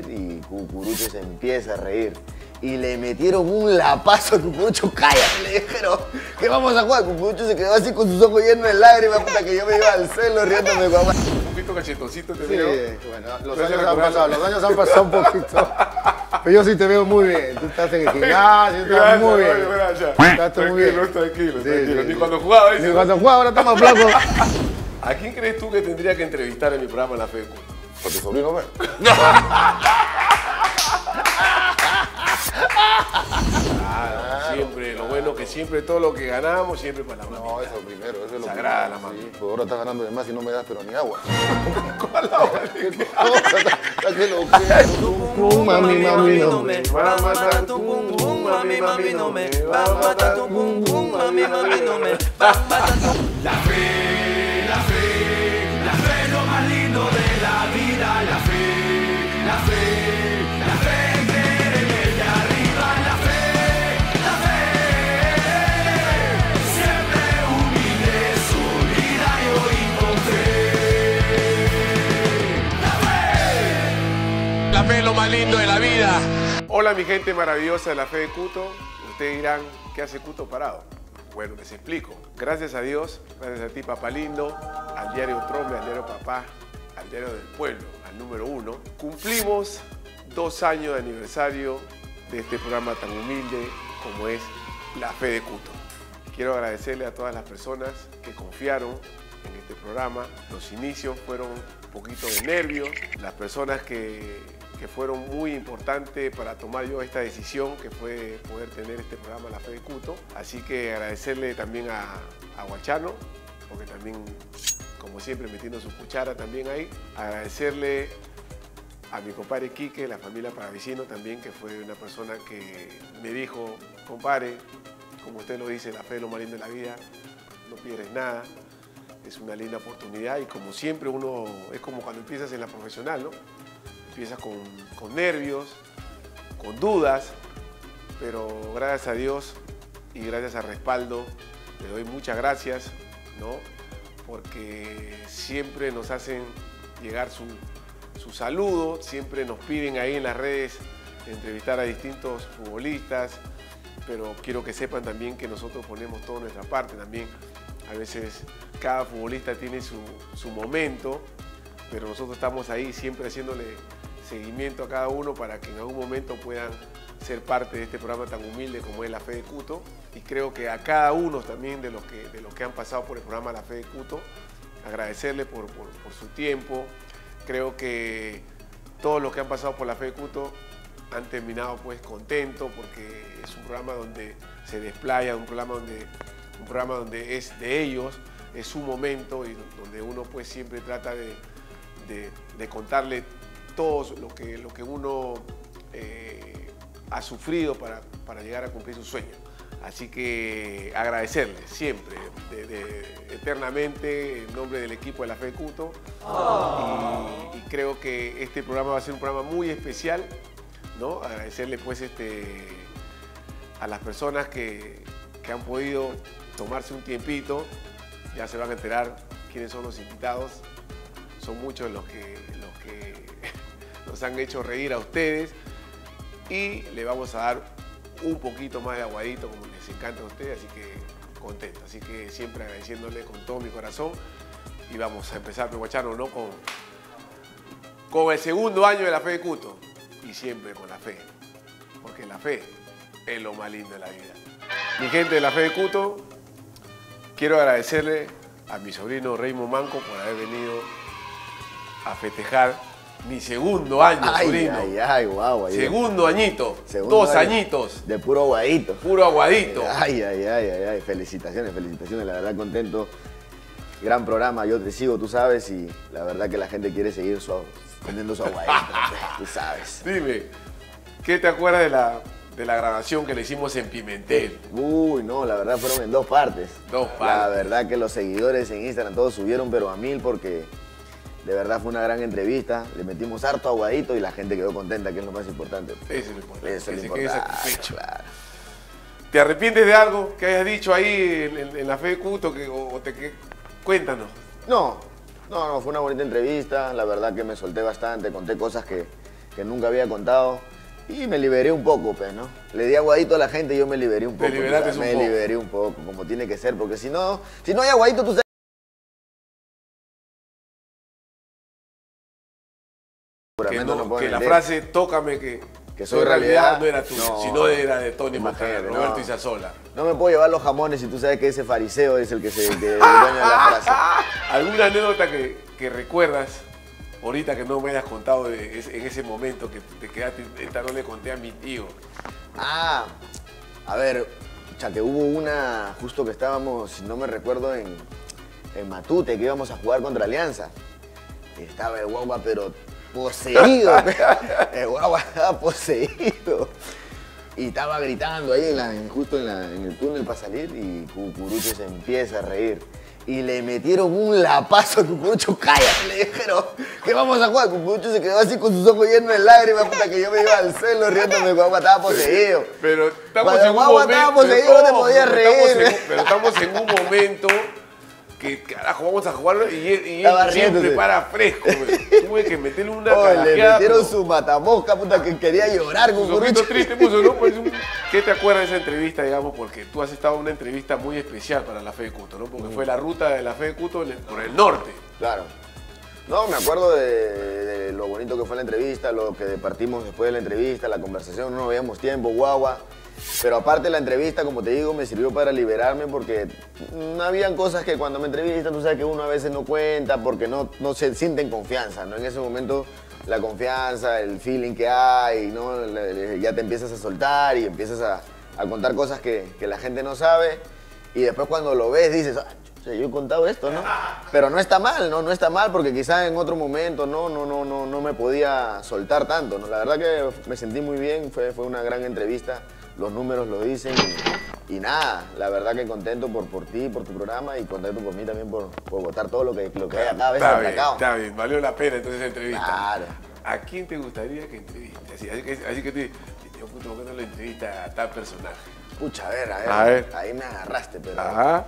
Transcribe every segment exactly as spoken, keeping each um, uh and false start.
Y Cucurucho se empieza a reír. Y le metieron un lapazo a Cucurucho. ¡Cállate! Le dijeron, ¿qué vamos a jugar? Cucurucho se quedó así con sus ojos llenos de lágrimas, puta, que yo me iba al suelo riéndome, papá. Un poquito cachetoncito te veo. Sí, bueno, los años han pasado, los años han pasado un poquito. Pero yo sí te veo muy bien. Tú estás en el gimnasio, estás muy bien. Estás muy bien. Tranquilo, tranquilo. Ni cuando jugaba, ni cuando jugaba, ahora está más flaco. ¿A quién crees tú que tendría que entrevistar en mi programa La Fe de Cuto? Para tu sobrino, ¿ver? Claro, siempre, lo bueno que siempre, todo lo que ganamos, siempre para la mamá. No, eso primero, eso es lo sagrada, la mamá. Sí, pues ahora estás ganando de más y no me das pero ni agua. ¿Cuál agua? ¿Qué cosa? ¿Está que lo que? Mami, mami, no me va a matar tu pum pum, mami, mami, no me va a matar tu pum pum, mami, mami, no me va a matar tu pum. La fe, la fe, la fe es lo más lindo de la vida, la fe, la fe, la fe, creer en el de arriba, la fe, la fe, siempre humilde, unida y hoy con fe, la fe. La fe es lo más lindo de la vida. Hola mi gente maravillosa de La Fe de Cuto, ustedes dirán, ¿qué hace Cuto parado? Bueno, les explico. Gracias a Dios, gracias a ti, papá lindo, al diario Trome, al diario Papá, al diario del pueblo, al número uno. Cumplimos dos años de aniversario de este programa tan humilde como es La Fe de Cuto. Quiero agradecerle a todas las personas que confiaron en este programa. Los inicios fueron un poquito de nervios. Las personas que, que fueron muy importantes para tomar yo esta decisión, que fue poder tener este programa La Fe de Cuto. Así que agradecerle también a, a Huachano, porque también, como siempre, metiendo su cuchara también ahí. Agradecerle a mi compadre Quique, la familia Paravicino también, que fue una persona que me dijo, compadre, como usted lo dice, la fe es lo más lindo de la vida, no pierdes nada, es una linda oportunidad y como siempre uno, es como cuando empiezas en la profesional, ¿no? Empiezas con, con nervios, con dudas, pero gracias a Dios y gracias al respaldo, le doy muchas gracias, ¿no? Porque siempre nos hacen llegar su, su saludo, siempre nos piden ahí en las redes entrevistar a distintos futbolistas, pero quiero que sepan también que nosotros ponemos toda nuestra parte también. A veces cada futbolista tiene su, su momento, pero nosotros estamos ahí siempre haciéndole seguimiento a cada uno para que en algún momento puedan ser parte de este programa tan humilde como es La Fe de Cuto. Y creo que a cada uno también de los que, de los que han pasado por el programa La Fe de Cuto, agradecerle por, por, por su tiempo. Creo que todos los que han pasado por La Fe de Cuto han terminado pues contentos porque es un programa donde se desplaya, un programa donde, un programa donde es de ellos, es su momento y donde uno pues siempre trata de, de, de contarle todo lo que, lo que uno eh, ha sufrido para, para llegar a cumplir sus sueños. Así que agradecerles siempre, de, de, eternamente, en nombre del equipo de La Fe de Cuto. Oh. Y, y creo que este programa va a ser un programa muy especial, ¿no? Agradecerle pues este, a las personas que, que han podido tomarse un tiempito. Ya se van a enterar quiénes son los invitados. Son muchos los que, los que nos han hecho reír a ustedes. Y le vamos a dar un poquito más de aguadito, como les encanta a ustedes, así que contento. Así que siempre agradeciéndole con todo mi corazón. Y vamos a empezar, Huachano, ¿no? Con, con el segundo año de La Fe de Cuto. Y siempre con la fe, porque la fe es lo más lindo de la vida. Mi gente de La Fe de Cuto, quiero agradecerle a mi sobrino Reimond Manco por haber venido a festejar Mi segundo año, ay, sobrino. Ay, ay, guau, ay, segundo añito. Segundo dos año, añitos. De puro aguadito. Puro aguadito. Ay, ay, ay, ay, ay. Felicitaciones, felicitaciones. La verdad, contento. Gran programa. Yo te sigo, tú sabes. Y la verdad que la gente quiere seguir su, comiendo su aguadito. Tú sabes. Dime, ¿qué te acuerdas de la... de la grabación que le hicimos en Pimentel? Uy, no, la verdad fueron en dos partes. Dos partes. La verdad que los seguidores en Instagram todos subieron, pero a mil, porque de verdad fue una gran entrevista. Le metimos harto aguadito y la gente quedó contenta, que es lo más importante. Eso es lo importante. Eso es lo importante. Claro. ¿Te arrepientes de algo que hayas dicho ahí en, en, en La Fe de Cuto? Que, o, o te, que, cuéntanos. No, no, no, fue una bonita entrevista. La verdad que me solté bastante, conté cosas que, que nunca había contado. Y me liberé un poco, pues, ¿no? Le di aguadito a la gente y yo me liberé un poco. Te liberaste un poco. Me liberé un poco, como tiene que ser, porque si no, si no hay aguadito, tú sabes. Que, no, no que la frase, tócame, que, que soy realidad, realidad, no era tuya, no, sino era de Tony Majer, Roberto no. Isasola. No me puedo llevar los jamones si tú sabes que ese fariseo es el que se que daña la frase. ¿Alguna anécdota que, que recuerdas? Ahorita que no me hayas contado de ese, en ese momento que te quedaste, esta no le conté a mi tío. Ah, a ver, ya que hubo una, justo que estábamos, no me recuerdo, en, en Matute, que íbamos a jugar contra Alianza. Estaba el guagua, pero poseído. El guagua estaba poseído. Y estaba gritando ahí en la, en, justo en, la, en el túnel para salir, y Cucurucho se empieza a reír. Y le metieron un lapazo a Cucurucho. Cállate, le dijeron, ¿qué vamos a jugar? Cucurucho se quedó así con sus ojos llenos de lágrimas, puta, que yo me iba al suelo riéndome. Guagua estaba poseído. Pero estamos en un momento... estaba poseído, no te podías reír. Pero estamos en un momento que, carajo, vamos a jugarlo, y, y él siempre para fresco. Tuve que meterle una carajeada. Le metieron su matamosca, puta, que quería llorar Cucurucho. Triste, ¿qué te acuerdas de esa entrevista, digamos? Porque tú has estado en una entrevista muy especial para La Fe de Cuto, ¿no? Porque mm. fue la ruta de La Fe de Cuto por el norte. Claro. No, me acuerdo de, de lo bonito que fue la entrevista, lo que partimos después de la entrevista, la conversación, no habíamos tiempo, guagua. Pero aparte la entrevista, como te digo, me sirvió para liberarme, porque no habían cosas que cuando me entrevistan, tú sabes que uno a veces no cuenta porque no, no se sienten confianza, ¿no? En ese momento... la confianza, el feeling que hay, ¿no? Ya te empiezas a soltar y empiezas a, a contar cosas que, que la gente no sabe. Y después cuando lo ves dices, ah, yo he contado esto, ¿no? Pero no está mal, ¿no? No está mal, porque quizás en otro momento no, no, no, no, no me podía soltar tanto, ¿no? La verdad que me sentí muy bien, fue, fue una gran entrevista, los números lo dicen. Y, y nada, la verdad que contento por, por ti, por tu programa, y contento por mí también por, por votar todo lo que, lo que hay acá. Está bien, está bien, valió la pena entonces la entrevista. Claro. ¿A quién te gustaría que entreviste? Así, así, que, así que te yo puto, ¿por qué no lo entrevista a tal personaje? Pucha, a ver, a ver, a ver. Ahí me agarraste, pero... ajá.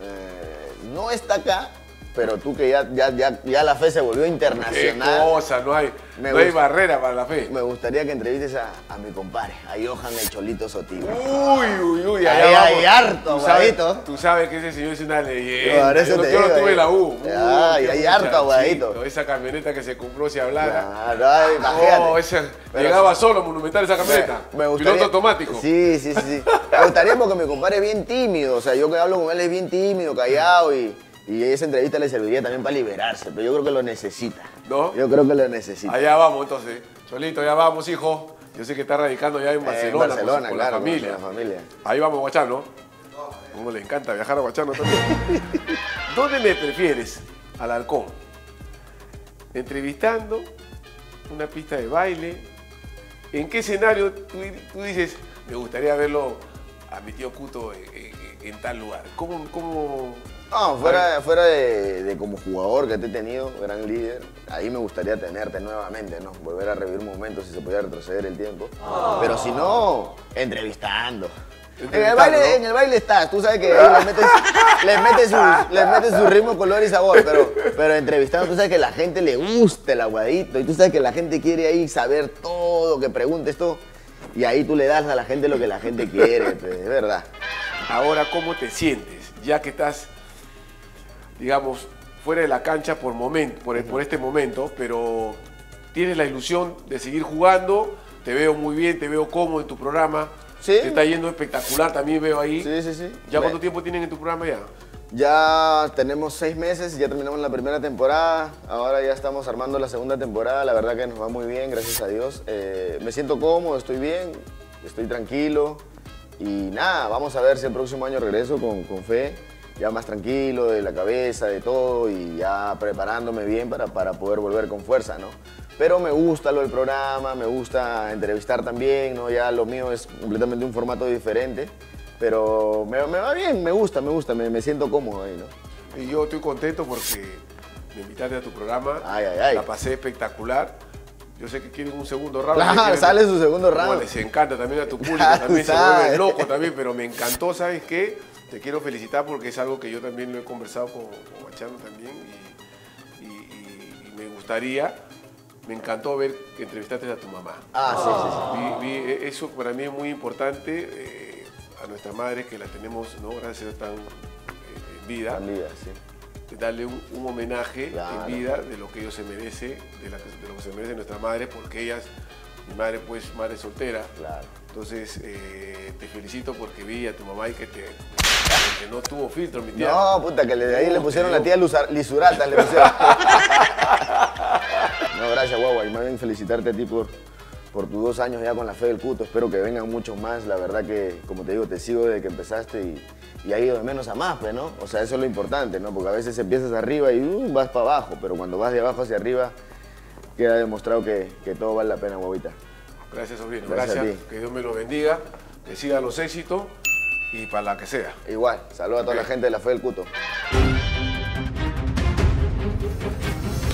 Eh, no está acá, pero tú que ya, ya, ya, ya La Fe se volvió internacional. Qué cosa, no hay, no hay barrera para La Fe. Me gustaría que entrevistes a, a mi compadre, a Johan el Cholito Sotil. Uy, uy, uy, allá hay harto, guadito. Tú sabes que ese señor es una leyenda. Yo no, yo no tuve la U. Uy, ay, hay harto, guadito. Esa camioneta que se compró, si hablara. No, imagínate. No, esa, llegaba sí, solo, monumental esa camioneta. Me, me gustaría, piloto automático. Sí, sí, sí, sí. Me gustaría porque mi compadre es bien tímido. O sea, yo que hablo con él es bien tímido, callado y... y esa entrevista le serviría también para liberarse, pero yo creo que lo necesita. ¿No? Yo creo que lo necesita. Allá vamos, entonces. Cholito, ya vamos, hijo. Yo sé que está radicando ya en Barcelona, eh, en Barcelona con, claro, con, la familia. con la familia. Ahí vamos, Huachano. Como le encanta viajar a Huachano también. ¿Dónde le prefieres al halcón? ¿Entrevistando? ¿Una pista de baile? ¿En qué escenario tú, tú dices, me gustaría verlo a mi tío Cuto en, en, en tal lugar? ¿Cómo...? cómo No, fuera, fuera de, de como jugador que te he tenido, gran líder, ahí me gustaría tenerte nuevamente, ¿no? Volver a revivir momentos si se podía retroceder el tiempo. Oh. Pero si no, entrevistando. entrevistando. En el baile, en el baile estás, tú sabes que les metes, les metes, sus, les metes su ritmo, color y sabor, pero, pero entrevistando, tú sabes que la gente le gusta el aguadito y tú sabes que la gente quiere ahí saber todo, que pregunte esto, y ahí tú le das a la gente lo que la gente quiere, pues, es verdad. Ahora, ¿cómo te sientes? Ya que estás... digamos, fuera de la cancha por, momento, por, por este momento, pero tienes la ilusión de seguir jugando, te veo muy bien, te veo cómodo en tu programa, sí. Te está yendo espectacular, también veo ahí. Sí, sí, sí. ¿Ya bueno. cuánto tiempo tienen en tu programa ya? Ya tenemos seis meses, ya terminamos la primera temporada, ahora ya estamos armando la segunda temporada, la verdad que nos va muy bien, gracias a Dios. Eh, me siento cómodo, estoy bien, estoy tranquilo y nada, vamos a ver si el próximo año regreso con, con fe, ya más tranquilo, de la cabeza, de todo y ya preparándome bien para, para poder volver con fuerza, ¿no? Pero me gusta lo del programa, me gusta entrevistar también, ¿no? Ya lo mío es completamente un formato diferente. Pero me, me va bien, me gusta, me gusta, me, me siento cómodo ahí, ¿no? Y yo estoy contento porque me invitaste a tu programa, ay, ay, ay. La pasé espectacular. Yo sé que quieren un segundo round. Claro, quieren... sale su segundo round. Bueno, les encanta también a tu público, claro, también sabes. Se vuelven locos también, pero me encantó, ¿sabes qué? Te quiero felicitar porque es algo que yo también lo he conversado con Huachano también y, y, y, y me gustaría... Me encantó ver que entrevistaste a tu mamá. Ah, oh. sí, sí, sí. Vi, vi, eso para mí es muy importante. Eh, a nuestra madre que la tenemos, ¿no? Gracias a Dios, tan eh, en vida, en vida sí. Darle un, un homenaje claro. en vida de lo que ellos se merecen, de, la, de lo que se merece nuestra madre, porque ellas, mi madre pues madre soltera, claro. entonces eh, te felicito porque vi a tu mamá y que te que no tuvo filtro, mi tía. No, puta, que de ahí no, le pusieron la tía Lisurata, le pusieron. No, gracias, guagua, y más bien felicitarte a ti por... por tus dos años ya con la fe del Cuto, espero que vengan muchos más, la verdad que, como te digo, te sigo desde que empezaste y, y ha ido de menos a más, pues, ¿no? O sea, eso es lo importante, ¿no? Porque a veces empiezas arriba y uh, vas para abajo, pero cuando vas de abajo hacia arriba queda demostrado que, que todo vale la pena, guavita. Gracias, sobrino, gracias, gracias. Que Dios me lo bendiga, que sigan los éxitos y para la que sea. Igual, saludos okay. a toda la gente de la fe del Cuto.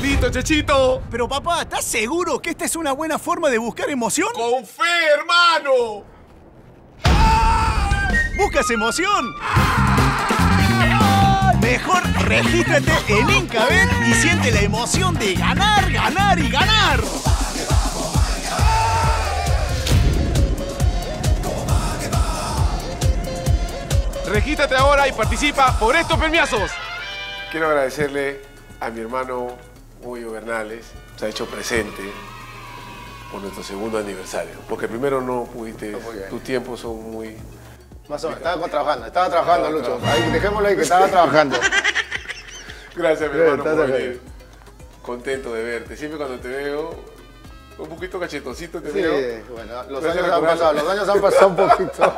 ¡Listo, Chechito! Pero papá, ¿estás seguro que esta es una buena forma de buscar emoción? ¡Con fe, hermano! ¡Ay! ¡Buscas emoción! ¡Ay! Mejor regístrate en IncaBet y siente la emoción de ganar, ganar y ganar. Regístrate ahora y participa por estos premiazos. Quiero agradecerle a mi hermano... Julio Bernales se ha hecho presente por nuestro segundo aniversario. Porque primero no pudiste, no tus tiempos son muy... Más o menos, estaba trabajando, estaba trabajando, estaba Lucho. Trabajando. Ahí, dejémoslo ahí que estaba trabajando. Gracias, mi hermano, por venir. Contento de verte. Siempre cuando te veo, un poquito cachetoncito te sí, veo. Bueno, los años han pasado, los años han pasado un poquito.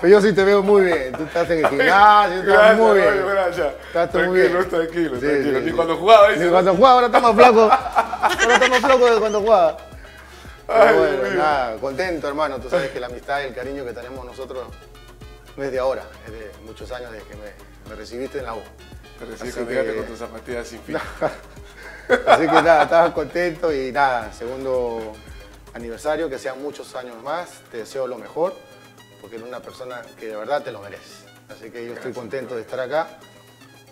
Pero yo sí te veo muy bien. Tú estás en el gimnasio, estás gracias, muy bien. Oye, gracias. Estás tranquilo, muy bien. Tranquilo, tranquilo. Sí, tranquilo. Sí, y sí. cuando jugaba, dice. Y cuando jugaba, ahora está más flaco. Ahora está más flaco de cuando jugaba. Pero ay, bueno, Dios. Nada, contento, hermano. Tú sabes que la amistad y el cariño que tenemos nosotros no es de ahora, es de muchos años desde que me, me recibiste en la U. Te recibí cuando llegaste con tus zapatillas sin fin. Así que nada, estaba contento y nada, segundo aniversario, que sean muchos años más. Te deseo lo mejor. Porque eres una persona que de verdad te lo mereces. Así que yo gracias, estoy contento de estar acá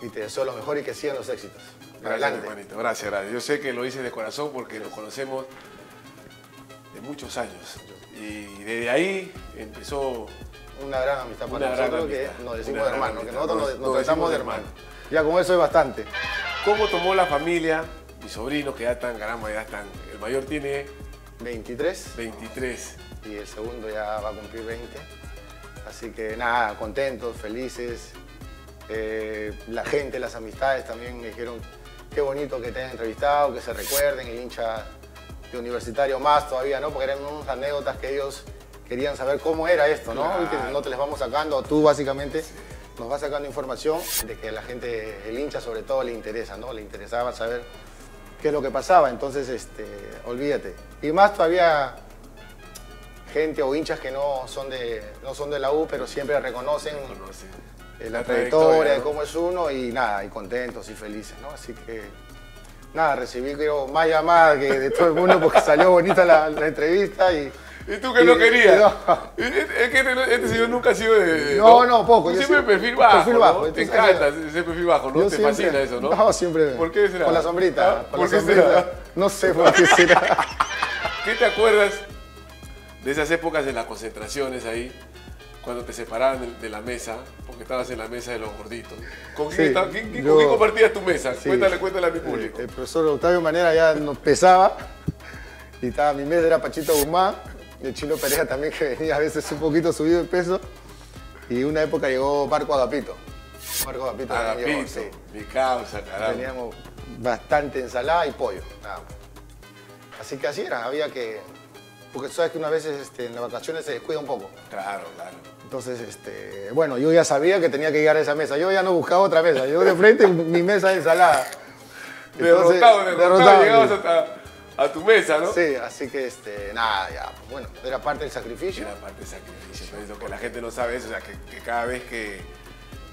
y te deseo lo mejor y que sigan los éxitos. Gracias, adelante. Hermanito. Gracias, gracias. Yo sé que lo hice de corazón porque nos conocemos de muchos años. Y desde ahí empezó... Una gran amistad para nosotros que nos decimos de hermano, que nosotros nos, nos, nos tratamos de hermano. Ya con eso es bastante. ¿Cómo tomó la familia, mis sobrinos que ya están, caramba, ya están? El mayor tiene... veintitrés. veintitrés. Y el segundo ya va a cumplir veinte. Así que nada, contentos, felices. Eh, la gente, las amistades también me dijeron qué bonito que te hayan entrevistado, que se recuerden, el hincha de Universitario más todavía, ¿no? Porque eran unas anécdotas que ellos querían saber cómo era esto, ¿no? Claro. Y que no te les vamos sacando, tú básicamente sí. nos vas sacando información de que a la gente, el hincha sobre todo le interesa, ¿no? Le interesaba saber qué es lo que pasaba, entonces este, olvídate. Y más todavía... gente o hinchas que no son de, no son de la U, pero siempre reconocen la, la trayectoria de ¿no? cómo es uno y nada, y contentos y felices, ¿no? Así que nada, recibí creo más llamadas que de todo el mundo porque salió bonita la, la entrevista y... ¿Y tú que y, no querías? No. Es que este, este señor nunca ha sido de... No, no, no poco. Yo siempre siempre perfil bajo, perfil bajo ¿no? Te encanta ese perfil bajo, ¿no? Te siempre, fascina eso, ¿no? No, siempre. ¿Por qué será? Con la sombrita. ¿Ah? Con ¿Por la qué sombrita? Será? No sé por qué será. ¿Qué te acuerdas de esas épocas de las concentraciones ahí, cuando te separaban de la mesa, porque estabas en la mesa de los gorditos? ¿Con quién, sí, estaba, ¿quién, yo, ¿con quién compartías tu mesa? Sí, cuéntale, cuéntale a mi público. El, el profesor Octavio Manera ya nos pesaba, y estaba mi mesa, era Pachito Guzmán, y el Chino Pereja también, que venía a veces un poquito subido de peso, y una época llegó Marco Agapito. Marco Agapito también llevó, sí. Mi causa, caramba. Teníamos bastante ensalada y pollo, nada más. Así que así era, había que... Porque tú sabes que unas veces este, en las vacaciones se descuida un poco. Claro, claro. Entonces, este, bueno, yo ya sabía que tenía que llegar a esa mesa. Yo ya no buscaba otra mesa. Yo de frente, mi mesa de ensalada. Entonces, derrotado, derrotado, derrotado. Llegabas hasta... A tu mesa, ¿no? Sí, así que, este, nada, ya, pues bueno, era parte del sacrificio. Era parte del sacrificio, pero lo que la gente no sabe es, o sea, que, que cada vez que,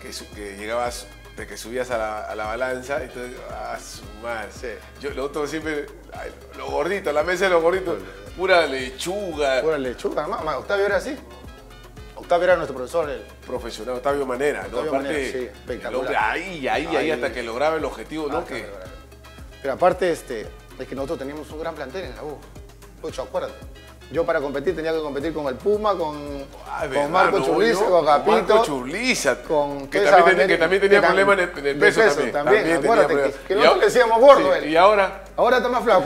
que, su, que llegabas, de que subías a la, a la balanza, entonces, a sumar. Sí. Yo, lo otro siempre, ay, lo gordito, la mesa de los gorditos, pura lechuga. Pura lechuga, mamá, Octavio era así. Octavio era nuestro profesor, el profesional, Octavio Manera, Octavio, ¿no? Aparte, Manera, sí, espectacular. Hombre, ahí, ahí, ahí, ahí, hasta que lograba el objetivo, ah, ¿no? Que... Pero aparte, este... Es que nosotros teníamos un gran plantel en la U. Pucho, acuérdate. Yo para competir tenía que competir con el Puma, con, Ay, con verdad, Marco no, Churliza, no, con Agapito. Marco Churliza, con que, también tenía, que también tenía problemas en, en el peso. peso también, también, también acuérdate que, que nosotros le decíamos gordo. Sí, y ahora. Ahora está más flaco.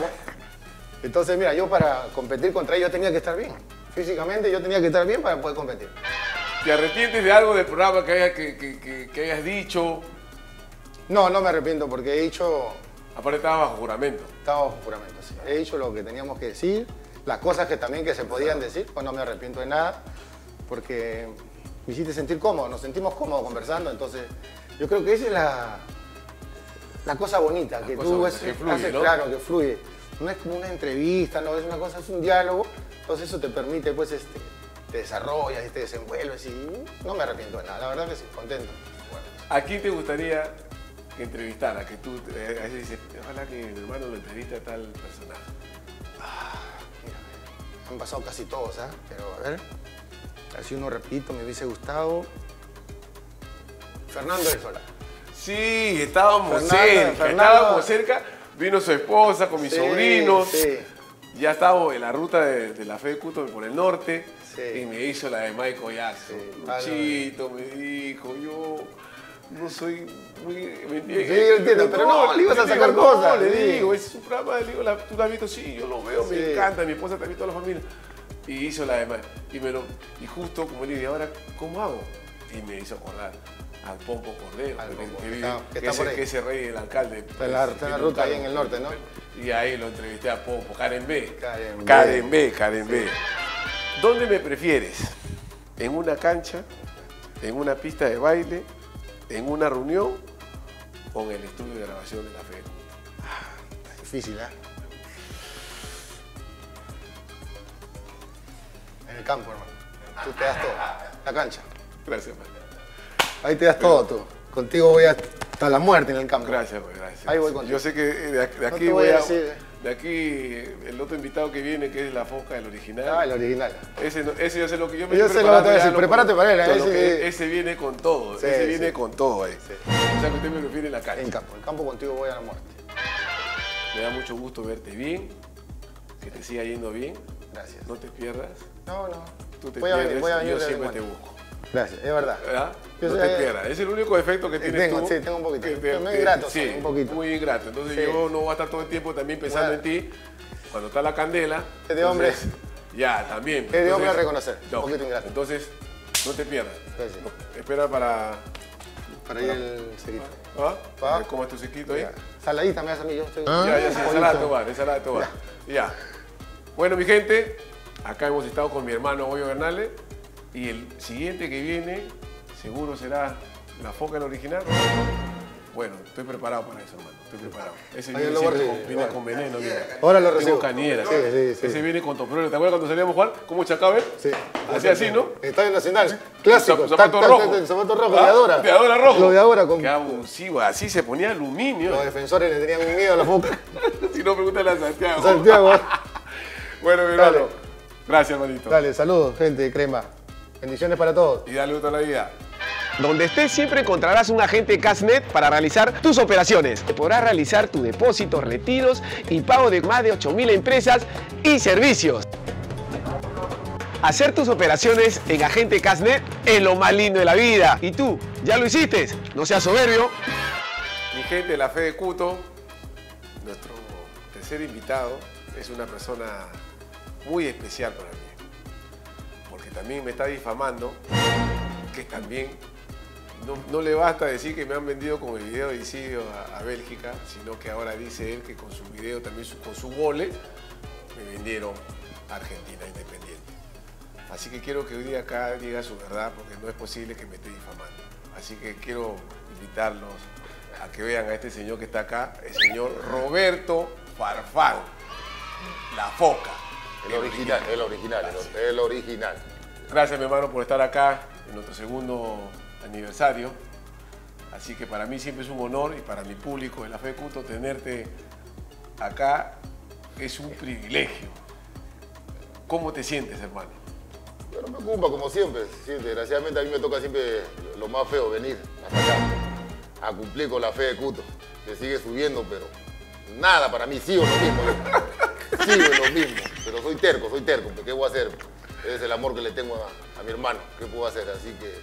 Entonces, mira, yo para competir contra ellos tenía que estar bien. Físicamente yo tenía que estar bien para poder competir. ¿Te arrepientes de algo del programa que, haya, que, que, que, que hayas dicho? No, no me arrepiento porque he dicho... Aparte estaba bajo juramento. Estaba bajo juramento, sí. He dicho lo que teníamos que decir, las cosas que también que se podían decir, pues no me arrepiento de nada, porque me hiciste sentir cómodo, nos sentimos cómodos conversando, entonces yo creo que esa es la, la cosa bonita, la que cosa tú bonita, es, que fluye, haces, ¿no? Claro, que fluye. No es como una entrevista, no es una cosa, es un diálogo, entonces eso te permite, pues, este, te desarrollas, te desenvuelves y no me arrepiento de nada, la verdad que sí, contento. Bueno. ¿A quién te gustaría que entrevistara, que tú, eh, a veces dices, ojalá que mi hermano lo entrevista a tal personaje? Ah, mira, han pasado casi todos, ¿ah? ¿eh? Pero a ver, así uno repito, me hubiese gustado. Fernando de Sola. Sí, estábamos Fernando, cerca, Fernando. estábamos cerca, vino su esposa con mis sí, sobrinos, sí. Ya estábamos en la ruta de, de La Fe de Cuto por el norte, sí. Y me hizo la de Michael Jackson, sí. Luchito, me dijo, yo... No soy muy... Me, sí, yo entiendo, pero no, no le ibas a sacar digo, cosas. No, le sí. digo, es un programa, le digo, la, tú la has visto, sí, yo lo veo, sí. Me encanta, mi esposa también, toda la familia. Y hizo la demás. Y, me lo, y justo, como le dije, ahora, ¿cómo hago? Y me hizo acordar al Popy Cordero, al Popy, que, que, está, que, que, está ese, que ese rey, el alcalde. Está en la, está la ruta ahí en el norte, ¿no? Y ahí lo entrevisté a Popy, Karen B. Karen, Karen B. B, Karen sí. B. ¿Dónde me prefieres? ¿En una cancha? ¿En una pista de baile? ¿En una reunión o en el estudio de grabación de La Fe? Está difícil, ¿eh? En el campo, hermano. Tú te das todo. La cancha. Gracias, hermano. Ahí te das Pero, todo, tú. Contigo voy hasta la muerte en el campo. Gracias, hermano. Gracias. Ahí voy contigo. Yo sé que de aquí, de aquí no voy, voy a... Decir, ¿eh? De aquí, el otro invitado que viene, que es la Foca, el original. Ah, el original. Ese, ese yo sé lo que yo me yo estoy preparando. Yo sé lo que te voy a decir, prepárate para él. ¿eh? Ese... ese viene con todo, sí, ese viene sí. con todo ahí. Sí. O sea, que usted me lo viene en la calle. En campo, en campo contigo voy a la muerte. Me da mucho gusto verte bien, que te siga yendo bien. Gracias. No te pierdas. No, no. Tú te voy pierdes, a venir, voy a venir yo siempre te busco. Gracias, es verdad. ¿Verdad? Yo no soy... te pierdas. Es el único defecto que tienes tengo, tú. Sí, tengo un poquito. Que te, muy te, ingrato, sí, un poquito. Muy ingrato. Entonces sí. yo no voy a estar todo el tiempo también pensando bueno. en ti. Cuando está la candela... Es de hombre. Ya, también. Es de hombre a reconocer. No, un poquito ingrato. Entonces, no te pierdas. Gracias. Espera para... Para ir el sequito. ¿Ah? ¿Ah? ¿Cómo es tu sequito ahí? Saladita me das a mí. Yo estoy... ¿Ah? Ya, ya, sí, ensalada de tomar, ensalada de tomar. Ya. ya. Bueno, mi gente, acá hemos estado con mi hermano Julio Bernales. Y el siguiente que viene, seguro será la Foca, el original. Bueno, estoy preparado para eso, hermano. Estoy preparado. Ese viene, lo siempre con, viene con veneno. Viene. Ahora lo recibo. Viene con cañera. Sí, sí, sí. Ese viene con toprero. ¿Te acuerdas cuando salíamos a jugar? ¿Cómo Chacabel? Sí. Así, así, ¿no? Estadio Nacional. Clásico. Zapato rojo. Zapato rojo. De ahora. De ahora rojo. Lo de ahora. Con... Qué abusivo. Así se ponía aluminio. Los defensores le tenían miedo a la Foca. Si no, pregúntale a Santiago. Santiago. Bueno, mi hermano. Gracias, hermanito. Dale, saludos, gente de Crema. Bendiciones para todos. Y dale gusto a la vida. Donde estés siempre encontrarás un agente Casnet para realizar tus operaciones. Podrás realizar tus depósitos, retiros y pago de más de ocho mil empresas y servicios. Hacer tus operaciones en agente Casnet es lo más lindo de la vida. ¿Y tú? ¿Ya lo hiciste? No seas soberbio. Mi gente de La Fe de Cuto, nuestro tercer invitado es una persona muy especial para mí. También me está difamando, que también No, no le basta decir que me han vendido con el video de Isidio a, a Bélgica, sino que ahora dice él que con su video, también su, con sus goles, me vendieron a Argentina Independiente. Así que quiero que hoy día acá diga su verdad, porque no es posible que me esté difamando. Así que quiero invitarlos a que vean a este señor que está acá, el señor Roberto Farfán, la foca. El, el original, original, el original, Gracias. el original. Gracias, mi hermano, por estar acá en nuestro segundo aniversario. Así que para mí siempre es un honor, y para mi público de La Fe de Cuto, tenerte acá es un privilegio. ¿Cómo te sientes, hermano? Yo no me preocupa, como siempre. Sí, desgraciadamente a mí me toca siempre lo más feo, venir hasta acá a cumplir con La Fe de Cuto. Se sigue subiendo, pero nada, para mí sigo lo mismo. Sigo lo mismo, pero soy terco, soy terco. ¿Qué voy a hacer? Es el amor que le tengo a, a mi hermano. ¿Qué puedo hacer? Así que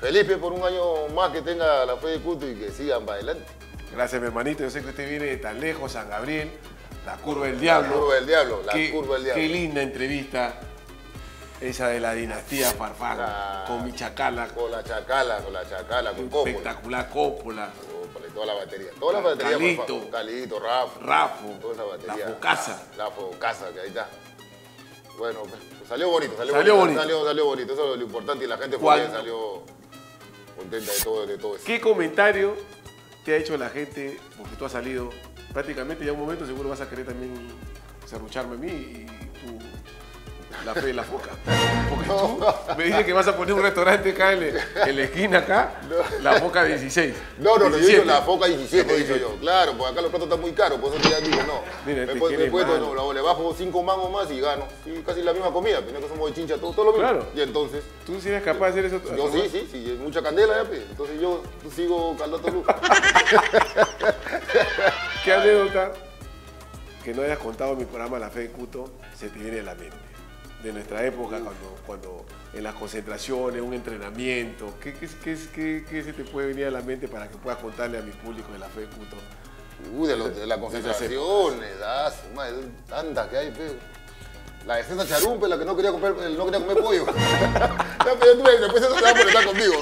Felipe, por un año más que tenga La Fe de Cuto y que sigan para adelante. Gracias, mi hermanito. Yo sé que usted viene de tan lejos, San Gabriel, la curva del diablo. La curva del diablo, la qué, curva del diablo. Qué linda entrevista esa de la dinastía Farfán, la... con mi chacala. Con la chacala, con la chacala, con Cópola. Espectacular Cópola. Cópola y toda la batería. Toda la batería, Calito, Farfán. Calito, Rafa. Rafa. Toda esa batería. La Focasa. La, la Focasa, que ahí está. Bueno, pues, salió bonito, salió, salió bonito, bonito. Salió, salió bonito, eso es lo importante, y la gente fue bien, salió contenta de todo, de todo eso. ¿Qué comentario te ha hecho la gente? Porque tú has salido prácticamente ya un momento, seguro vas a querer también serrucharme a mí y tú la fe de la foca. Porque tú no me dices que vas a poner un restaurante acá en la, en la esquina acá, no. La foca dieciséis. No, no, diecisiete. Yo digo la foca diecisiete, digo yo. Claro, porque acá los platos están muy caros, por eso ya digo, no. Mira, me puedo, me puedo, no, no, le bajo cinco mangos más y gano. Y casi la misma comida, pero que somos de chincha, todo, todo lo mismo. Claro. Y entonces, ¿tú sí eres capaz de hacer eso? Yo ¿tomás? sí, sí, sí, mucha candela ya, pues. Entonces yo sigo caldando luz. ¿Qué anécdota que no hayas contado en mi programa La Fe de Cuto se te viene a la mente? De nuestra época, cuando, cuando en las concentraciones, un entrenamiento, ¿qué, qué, qué, qué, qué se te puede venir a la mente para que puedas contarle a mi público de La Fe de Cuto? Uy, de, lo, de las concentraciones, ah, tantas que hay, pero la de César Charumpe, la que no quería comer, no quería comer pollo. Después se va a molestar conmigo.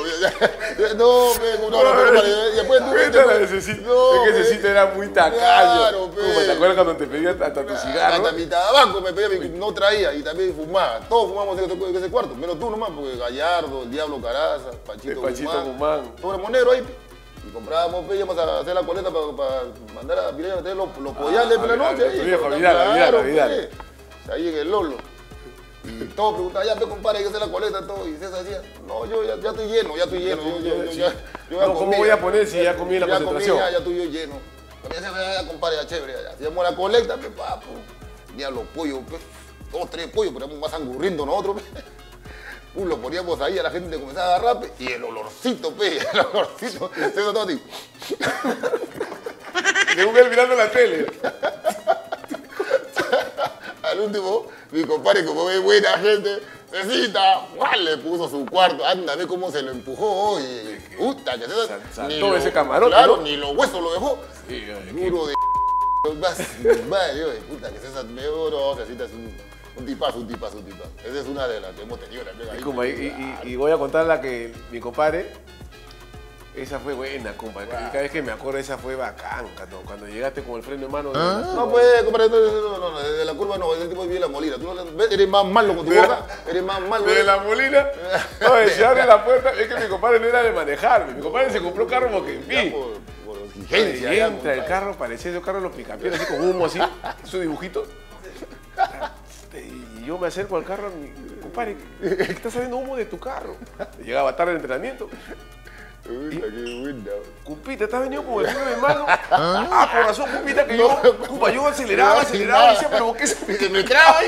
No, no, no, no, no, después tú... No, es que Cecita era muy tacaño. Claro, ¿te acuerdas cuando te pedía hasta tu cigarro? Hasta mi tabaco me pedía, no traía, y también fumaba. Todos fumamos en ese cuarto, menos tú nomás, porque Gallardo, el Diablo Caraza, Pachito Guzmán, sobre Monero ahí. Y comprábamos, íbamos a hacer la coleta para mandar a Pilar a tener los pollales de la noche. Ahí en el Lolo. Y todos preguntaban, ya te compadre, yo sé la coleta, todo. Y César decía, no, yo ya, ya estoy lleno, ya estoy lleno. Yo, yo, yo, sí. ya, yo no, ya ¿cómo comí, voy a poner si ya, ya comí en la ya concentración? Comí, ya, ya estoy yo lleno. Pero ya se me da, compadre, ya chévere. Ya. Hacíamos la coleta, pues, papo. Ya los pollos, pues, dos, tres pollos, pero más angurriendo nosotros, pues. Uh, lo poníamos ahí, a la gente comenzaba a agarrar, pues, y el olorcito, pues, el olorcito. César todo así. Según él mirando la tele. Al último, mi compadre, como ve buena gente, Cecita, le puso su cuarto. Anda, ve cómo se lo empujó hoy. Puta, que se todo ese camarote. Claro, ¿no? Ni los huesos lo dejó. Sí, duro de madre, oye, puta, que César me oro. Cecita es un, un tipazo, un tipazo, un tipazo. Esa es una de las que hemos tenido. La y, y, y, y voy a contar la que mi compadre, esa fue buena, compadre. Wow. Cada vez que me acuerdo, esa fue bacán, cuando, cuando llegaste con el freno en mano. ¿Ah? De no, pues, compadre, no, no, no, no, de la curva no, ese tipo vive La Molina. Tú no, eres más malo con tu boca, eres más malo. De La Molina, no, se abre la puerta, es que mi compadre no era de manejarme, mi compadre se compró un carro como que en fin. Por, por exigencia. Y entra ya, el carro, parecía ese carro de los picapiedras, así con humo así, su dibujito. Y yo me acerco al carro, mi compadre, está saliendo humo de tu carro. Llegaba tarde el entrenamiento. Cupita, ¿estás venido como el freno de mano? Ah, por razón, Cupita, que yo, Cupa, yo aceleraba, aceleraba, decía, pero ¿qué se que me traba?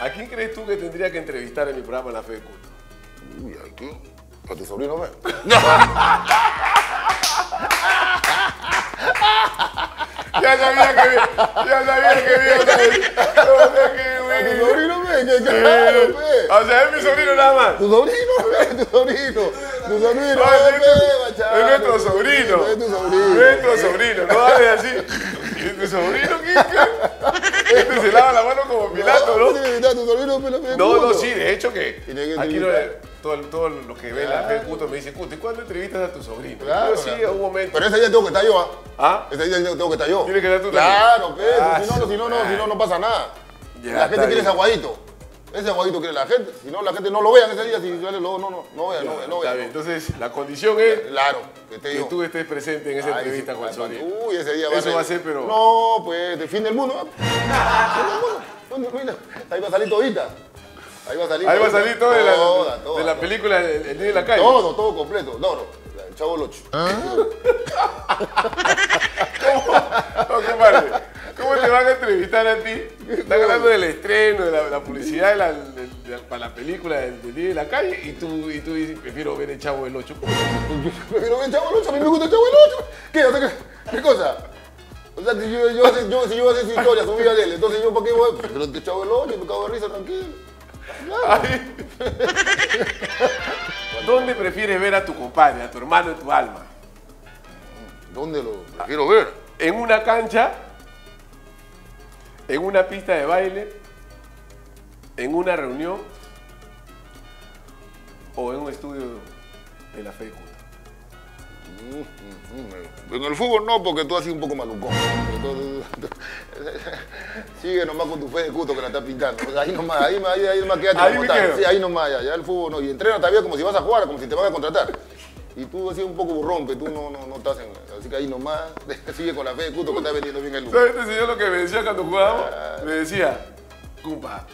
¿A quién crees tú que tendría que entrevistar en mi programa La Fe de Cuto? Uy, ¿a quién? ¿A tu sobrino, ve? ¡No! Ya sabía que bien, ya sabía que bien. ¿A tu sobrino, ve? Claro, ve. O sea, es mi sobrino nada más. ¿Tu sobrino? Tu sobrino, tu sobrino, no, es, tu, es nuestro sobrino, no es tu sobrino, nuestro sobrino, no hables así. ¿Es tu sobrino, Quique? Este se lava la mano como Pilato, ¿no? No, no, sí, de hecho que aquí no le... Todo, el, todo lo que ve claro. La Fe de Cuto me dice, Cuto, ¿y cuándo entrevistas a tu sobrino? Claro, yo, sí, claro. A un momento. Pero ese día tengo que estar yo, ¿ah? ¿Ah? Ese día tengo que estar yo. Tienes que estar tú claro, también. Claro, ah, si, no, si, no, no, si no, no pasa nada. Ya, la gente quiere ese aguadito. Ese aguadito quiere la gente. Si no, la gente no lo vean ese día. Si no, no, no, no vean, ya, no, no vean. No. Entonces, la condición es claro, que, te que tú estés presente en esa ay, entrevista sí, con Sonia. Uy, ese día va a ser. Eso va a ser, pero... No, pues, de fin del mundo. Fin del mundo. Ahí va a salir todita. Ahí va a salir, Ahí va a salir todo, toda, de la, toda, de toda, la toda. Película El Día de la Calle. Todo, todo completo. No, no. El Chavo Locho. ¿Ah? ¿Cómo? No, qué padre. ¿Cómo te van a entrevistar a ti? Están hablando del estreno, de la, la publicidad de la, de, de, de, para la película El, del Día de la Calle y tú, y tú dices, prefiero ver el Chavo del Ocho. Prefiero ver el Chavo del Ocho, a mí me gusta el Chavo del Ocho. ¿Qué? O sea, ¿qué, qué cosa? O sea, si yo, yo, yo, yo, si yo voy a hacer su historia, su vida de él, entonces yo, ¿para qué voy? Pero el Chavo del Ocho, me cago de risa, tranquilo. Claro. ¿Dónde prefieres ver a tu compadre, a tu hermano, en tu alma? ¿Dónde lo prefiero ver? ¿En una cancha? ¿En una pista de baile? ¿En una reunión? ¿O en un estudio de La Fe de Cuto? En el fútbol no, porque tú has sido un poco malucón. Sigue nomás con tu Fe de Cuto que la estás pintando. O sea, ahí nomás, ahí, ahí, ahí nomás quédate ahí como tal. Sí, ahí nomás, ya, ya el fútbol no. Y entrena todavía como si vas a jugar, como si te van a contratar. Y tú así un poco burrón, que tú no, no, no estás en... Así que ahí nomás, sigue con la Fe de Cuto que estás vendiendo bien el lujo. ¿Sabes este señor lo que me decía cuando jugábamos? Ah, me decía, compa,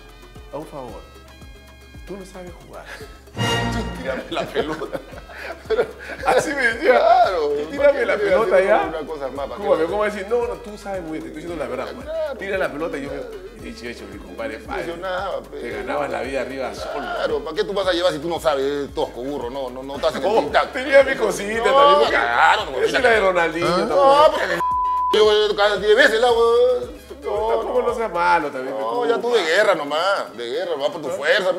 a un favor, tú no sabes jugar. Tú tírame la pelota. Pero, así me decía, claro, tírame la pelota ya. ¿Cómo me cómo decir? No, no, tú sabes muy bien, te estoy diciendo la verdad, man. Tira la pelota y yo me he dicho, hecho, mi compadre, padre. Te ganabas la vida arriba solo. Claro, ¿para qué tú vas a llevar si tú no sabes? Tosco, burro, no, no, no estás en el tic-tac. Tenía mi cosita también. Claro, no. Esa es la de Ronaldinho. No, porque yo cada diez veces la weón. No, no, no seas malo también. No, ya tú de guerra nomás, de guerra, nomás por tu fuerza.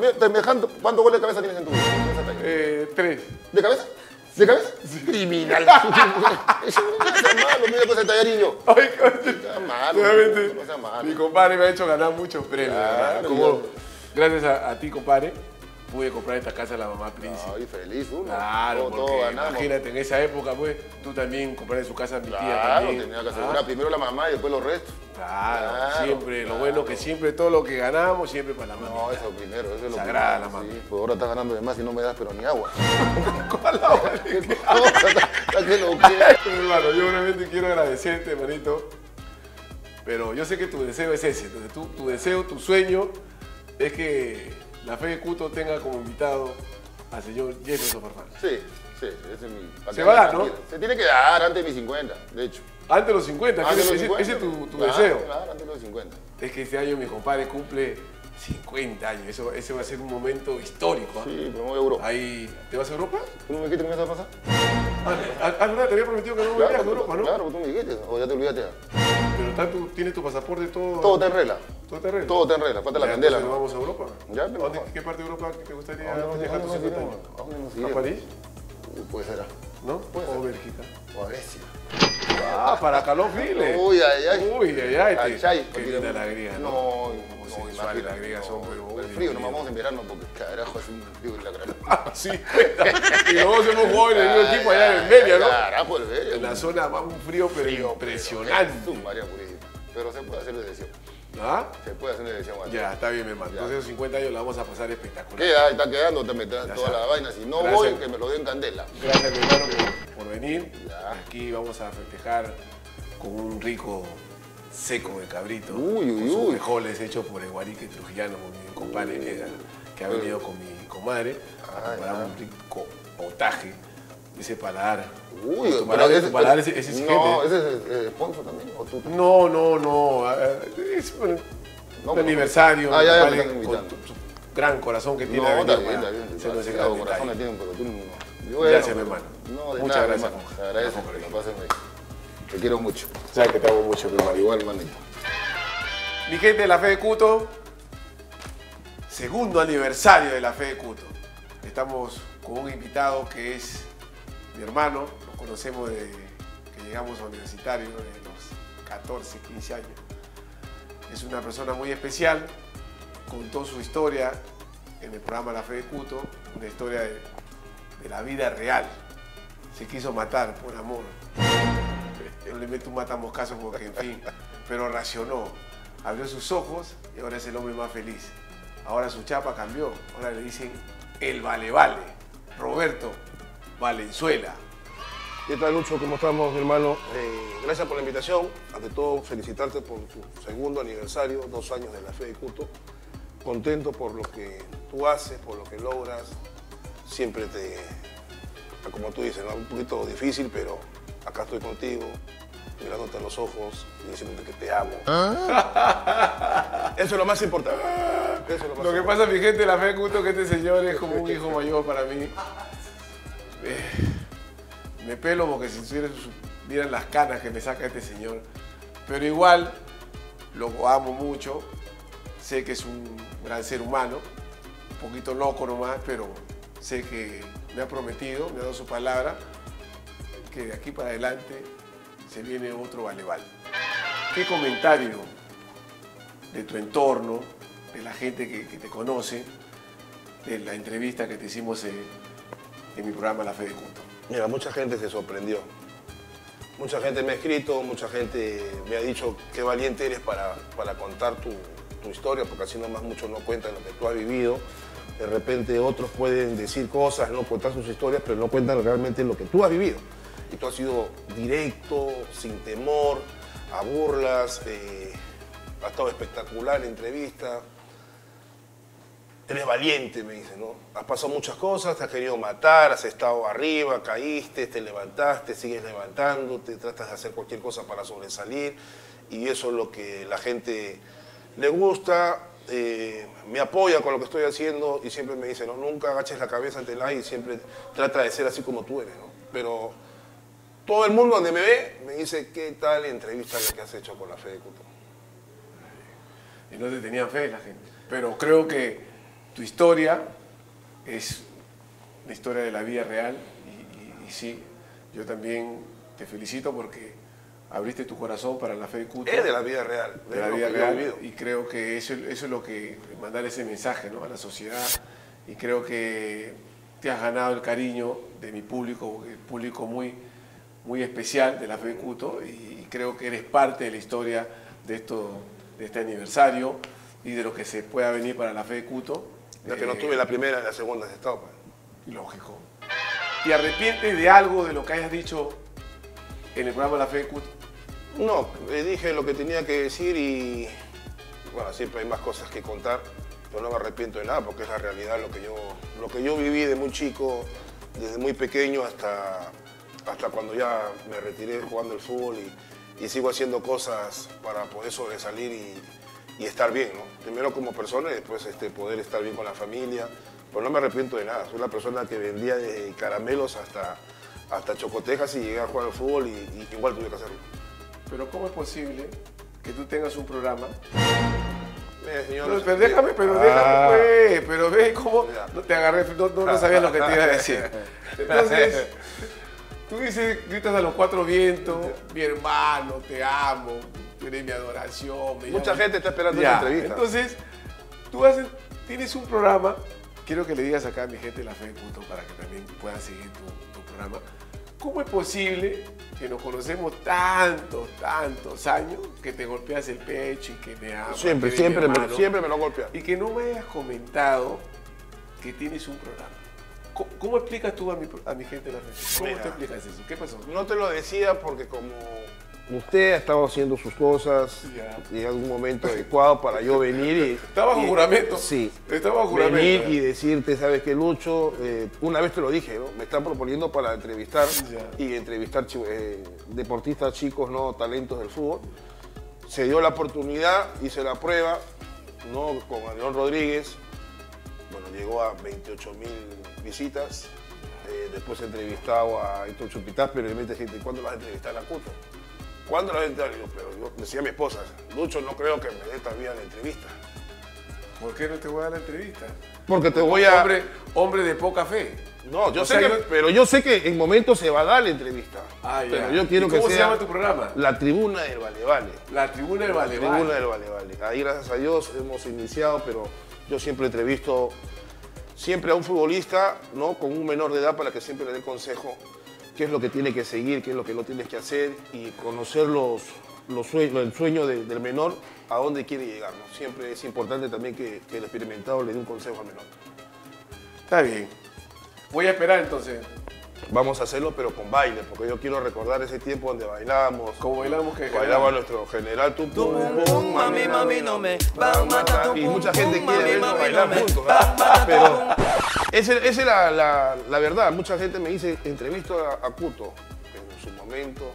¿Cuántos goles de cabeza tienes en tu vida? Eh, tres. ¿De cabeza? ¿De cabeza? Criminal. Eso no sea malo, mira cosa de Tallarillo. Ay, coño. No sea malo. No sea malo. Mi compadre me ha hecho ganar muchos premios. Como gracias a ti, compadre, pude comprar esta casa a la mamá Príncipe. Ay, feliz uno. Claro, porque imagínate, en esa época, pues, tú también compraste su casa a mi tía también. Claro, tenía que asegurar primero la mamá y después los restos. Claro, claro, siempre, claro. Lo bueno que siempre, todo lo que ganamos, siempre para la mami. No, eso primero, eso es lo sagrada primero. Sagrada la mami. Sí, pues ahora estás ganando de más y no me das pero ni agua. ¿Cuál agua? ¿Qué hermano, yo realmente quiero agradecerte, hermanito, pero yo sé que tu deseo es ese, entonces tu, tu deseo, tu sueño es que La Fe de Cuto tenga como invitado al señor Roberto Farfán. Sí, sí, ese es mi... Se va a dar, ¿no? Se tiene que dar antes de mis cincuenta, de hecho. Antes de los cincuenta, los ese, cincuenta. Ese es tu, tu claro, deseo. Claro, antes de los cincuenta. Es que este año mi compadre cumple cincuenta años, eso, ese va a ser un momento histórico. ¿Eh? Sí, pero me voy a Europa. Ahí... ¿Te vas a Europa? ¿Tú no me dijiste que me ibas a pasar? Ah, ah, no, te había prometido que no me claro, viajas a Europa, ¿no? Claro, tú me dijiste, o ya te olvidaste ya. Pero está, tú, tienes tu pasaporte, todo... Todo está en regla. Todo está en regla. Todo está en regla, falta ya, la candela. ¿No vamos a Europa? Ya, pero... ¿Qué parte de Europa te gustaría viajar tus cincuenta años? ¿A dónde nos iremos? ¿A París? Pues será. ¿No? O Bélgica. O Grecia. Ah, para calor frile. Uy, ay, ay. Uy, ay, ay. ay, ay Qué linda la griega, ¿no? No, no, no la griega no, son pero el frío, nos vamos en verano porque carajo hace un frío en la granja. Ah, sí. Y nosotros hemos jugado en el mismo equipo allá en Belgia, ¿no? Carajo, en Belgia. En la zona más un frío, pero frío, impresionante. María purísima. Pero se puede hacer la decisión. ¿Ah? Se puede hacer una decisión. Ya, está bien, mi hermano. Entonces esos cincuenta años la vamos a pasar espectacular. ¿Qué? Ahí está quedando, te metas toda la vaina. Si no voy, que me lo den candela. Gracias, mi hermano, por venir. Aquí vamos a festejar con un rico seco de cabrito. Uy, uy, uy. Frijoles hechos por el guarique trujillano, con mi compadre Negra, que ha venido con mi comadre a preparar un rico potaje. Ese paladar. Uy, tu paladar, ese, tu paladar pero, es, es exigente. No, ese es el sponsor también. ¿O tú? No, no, no. Es bueno, no, un aniversario. Ah, ya, ya, me están invitando. Gran corazón que tiene. No, está bien, está bien. Se nos encanta. Corazón le tiene un pelotón. Gracias, mi hermano. No, de muchas nada, gracias, hermano. Te agradezco. Te quiero mucho. Sabes que te amo mucho, mi hermano. Igual, hermanito. Mi gente de La Fe de Cuto. Segundo aniversario de La Fe de Cuto. Estamos con un invitado que es mi hermano, nos conocemos desde que llegamos a universitario, de los catorce, quince años. Es una persona muy especial, contó su historia en el programa La Fe de Cuto, una historia de, de la vida real. Se quiso matar por amor. No le meto un matamoscazo porque, en fin, pero racionó. Abrió sus ojos y ahora es el hombre más feliz. Ahora su chapa cambió. Ahora le dicen el Vale Vale. Roberto Valenzuela. ¿Qué tal, Lucho? ¿Cómo estamos, mi hermano? Eh, gracias por la invitación. Ante todo, felicitarte por tu segundo aniversario, dos años de La Fe de Cuto. Contento por lo que tú haces, por lo que logras. Siempre te, como tú dices, ¿no? Un poquito difícil, pero acá estoy contigo, mirándote a los ojos y diciéndote que te amo. ¿Ah? Eso es lo más importante. Eso es lo más lo importante. Que pasa, mi gente, La Fe de Cuto, que este señor es como un hijo mayor para mí. Eh. Me pelo porque si vieran las canas que me saca este señor. Pero igual, lo amo mucho. Sé que es un gran ser humano. Un poquito loco nomás, pero sé que me ha prometido, me ha dado su palabra, que de aquí para adelante se viene otro Vale Vale. ¿Qué comentario de tu entorno, de la gente que, que te conoce, de la entrevista que te hicimos en, en mi programa La Fe de Cuto? Mira, mucha gente se sorprendió. Mucha gente me ha escrito, mucha gente me ha dicho qué valiente eres para, para contar tu, tu historia, porque así nomás muchos no cuentan lo que tú has vivido. De repente otros pueden decir cosas, no contar sus historias, pero no cuentan realmente lo que tú has vivido. Y tú has sido directo, sin temor, a burlas, eh, ha estado espectacular la entrevista. Eres valiente, me dice, ¿no? Has pasado muchas cosas, te has querido matar, has estado arriba, caíste, te levantaste, sigues levantándote, tratas de hacer cualquier cosa para sobresalir. Y eso es lo que la gente le gusta, eh, me apoya con lo que estoy haciendo y siempre me dice, no, nunca agaches la cabeza ante la y siempre trata de ser así como tú eres, ¿no? Pero todo el mundo donde me ve me dice, ¿qué tal entrevista la que has hecho con La Fe de Cuto? Y no te tenía fe la gente, pero creo que tu historia es la historia de la vida real y, y, y sí, yo también te felicito porque abriste tu corazón para La Fe de Cuto. Es de la vida real. De, de la vida real. Y creo que eso, eso es lo que, mandar ese mensaje, ¿no?, a la sociedad. Y creo que te has ganado el cariño de mi público, el público muy, muy especial de La Fe de Cuto. Y, y creo que eres parte de la historia de, esto, de este aniversario y de lo que se pueda venir para La Fe de Cuto. La que no tuve la primera y la segunda de estado. Lógico. ¿Te arrepientes de algo de lo que hayas dicho en el programa La Fe de Cuto? No, dije lo que tenía que decir y bueno, siempre hay más cosas que contar. Yo no me arrepiento de nada porque es la realidad lo que yo, lo que yo viví de muy chico, desde muy pequeño hasta, hasta cuando ya me retiré jugando el fútbol y, y sigo haciendo cosas para poder sobresalir y y estar bien, ¿no? Primero como persona y después este, poder estar bien con la familia. Pero no me arrepiento de nada. Soy una persona que vendía de caramelos hasta, hasta chocotejas y llegué a jugar al fútbol y, y igual tuve que hacerlo. Pero ¿cómo es posible que tú tengas un programa? Eh, señor, pero, no pero déjame, pero ah. déjame, pues. Pero ve cómo no te agarré, no, no, no sabías lo que te iba a decir. Entonces, tú dices, gritas a los cuatro vientos, mi hermano, te amo. Tienes mi adoración. Me Mucha llamo. gente está esperando ya, una entrevista. Entonces, tú haces, tienes un programa. Quiero que le digas acá a mi gente de La Fe de Cuto para que también puedan seguir tu, tu programa. ¿Cómo es posible que nos conocemos tantos, tantos años que te golpeas el pecho y que me amas? Siempre, siempre, me, siempre me lo golpeas. Y que no me hayas comentado que tienes un programa. ¿Cómo, cómo explicas tú a mi, a mi gente de La Fe? ¿Cómo Mira, te explicas eso? ¿Qué pasó? No te lo decía porque como... usted ha estado haciendo sus cosas y en algún momento adecuado para yo venir y... ¿Estaba bajo juramento? Sí. Estaba bajo juramento. Venir y decirte, ¿sabes qué, Lucho? Eh, una vez te lo dije, ¿no? Me están proponiendo para entrevistar ya. y entrevistar eh, deportistas chicos, ¿no? Talentos del fútbol. Se dio la oportunidad, hice la prueba, ¿no? Con León Rodríguez. Bueno, llegó a veintiocho mil visitas. Eh, después he entrevistado a Héctor Chupitaz, pero realmente gente, ¿cuándo vas a entrevistar a Cuto? Cuando la gente dijo, pero yo decía a mi esposa, Lucho, no creo que me dé todavía la entrevista. ¿Por qué no te voy a dar la entrevista? Porque te voy a... Hombre, hombre de poca fe. No, yo o sé sea, que... Yo... Pero yo sé que en momentos se va a dar la entrevista. Ah, pero ya. yo quiero ¿Y que ¿Cómo sea se llama tu programa? La Tribuna del Vale Vale. La Tribuna del Vale Vale. La Tribuna del Vale Vale. Ahí, gracias a Dios, hemos iniciado, pero yo siempre entrevisto siempre a un futbolista, ¿no?, con un menor de edad, para que siempre le dé consejo qué es lo que tiene que seguir, qué es lo que no tienes que hacer, y conocer los, los sueños, el sueño de, del menor, a dónde quiere llegar, ¿no? Siempre es importante también que, que el experimentado le dé un consejo al menor. Está bien. Voy a esperar entonces. Vamos a hacerlo, pero con baile, porque yo quiero recordar ese tiempo donde bailábamos. ¿Cómo bailamos? Que bailaba nuestro general Tum Tum, mami, mami, no me va a matar. Y mucha gente quiere vernos bailar juntos, pero esa es la, la, la verdad. Mucha gente me dice, entrevisto a, a Cuto en su momento,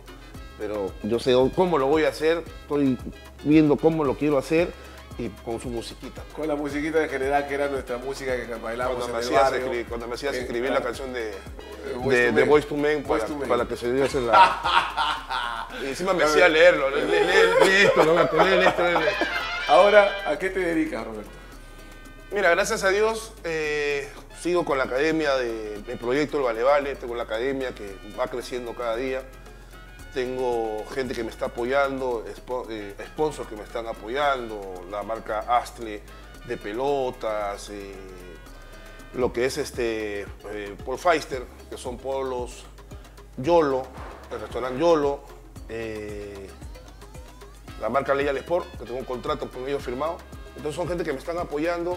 pero yo sé cómo lo voy a hacer, estoy viendo cómo lo quiero hacer. Y con su musiquita. Con la musiquita de general, que era nuestra música que bailábamos cuando en el barrio. Escribir, cuando me hacías escribir eh, la canción de Voice to Men, para, para, para que se diese la... Y encima me hacía leerlo. Lee esto, Roberto, lee esto. Ahora, ¿a qué te dedicas, Roberto? Mira, gracias a Dios, eh, sigo con la academia del de, proyecto El Vale Vale. Tengo la academia que va creciendo cada día. Tengo gente que me está apoyando, eh, sponsors que me están apoyando, la marca Astle de pelotas, eh, lo que es este, eh, Paul Feister, que son polos, YOLO, el restaurante YOLO, eh, la marca Leyal Sport, que tengo un contrato con ellos firmado. Entonces son gente que me están apoyando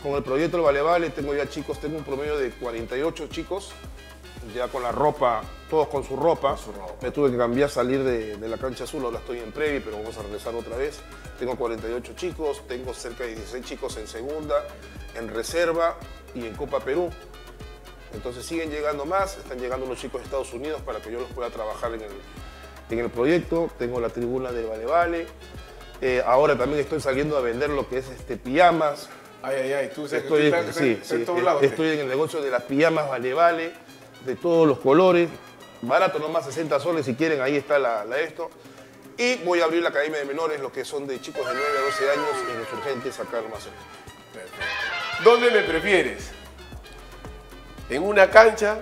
con el proyecto El Vale Vale. Tengo ya chicos, tengo un promedio de cuarenta y ocho chicos, ya con la ropa, todos con su ropa. Con su ropa. Me tuve que cambiar, salir de, de la cancha azul, ahora estoy en Previ, pero vamos a regresar otra vez. Tengo cuarenta y ocho chicos, tengo cerca de dieciséis chicos en segunda, en reserva y en Copa Perú. Entonces siguen llegando más, están llegando unos chicos de Estados Unidos para que yo los pueda trabajar en el, en el proyecto. Tengo la tribuna del Vale Vale. Eh, ahora también estoy saliendo a vender lo que es este, pijamas. Ay, ay, ay, tú sabes estoy, que tú estás, sí, estás sí, en todos lados. Estoy en el negocio de las pijamas Vale Vale, de todos los colores, barato nomás, sesenta soles si quieren, ahí está la, la esto. Y voy a abrir la academia de menores, los que son de chicos de nueve a doce años, y los urgentes acá nomás. ¿Dónde me prefieres? ¿En una cancha?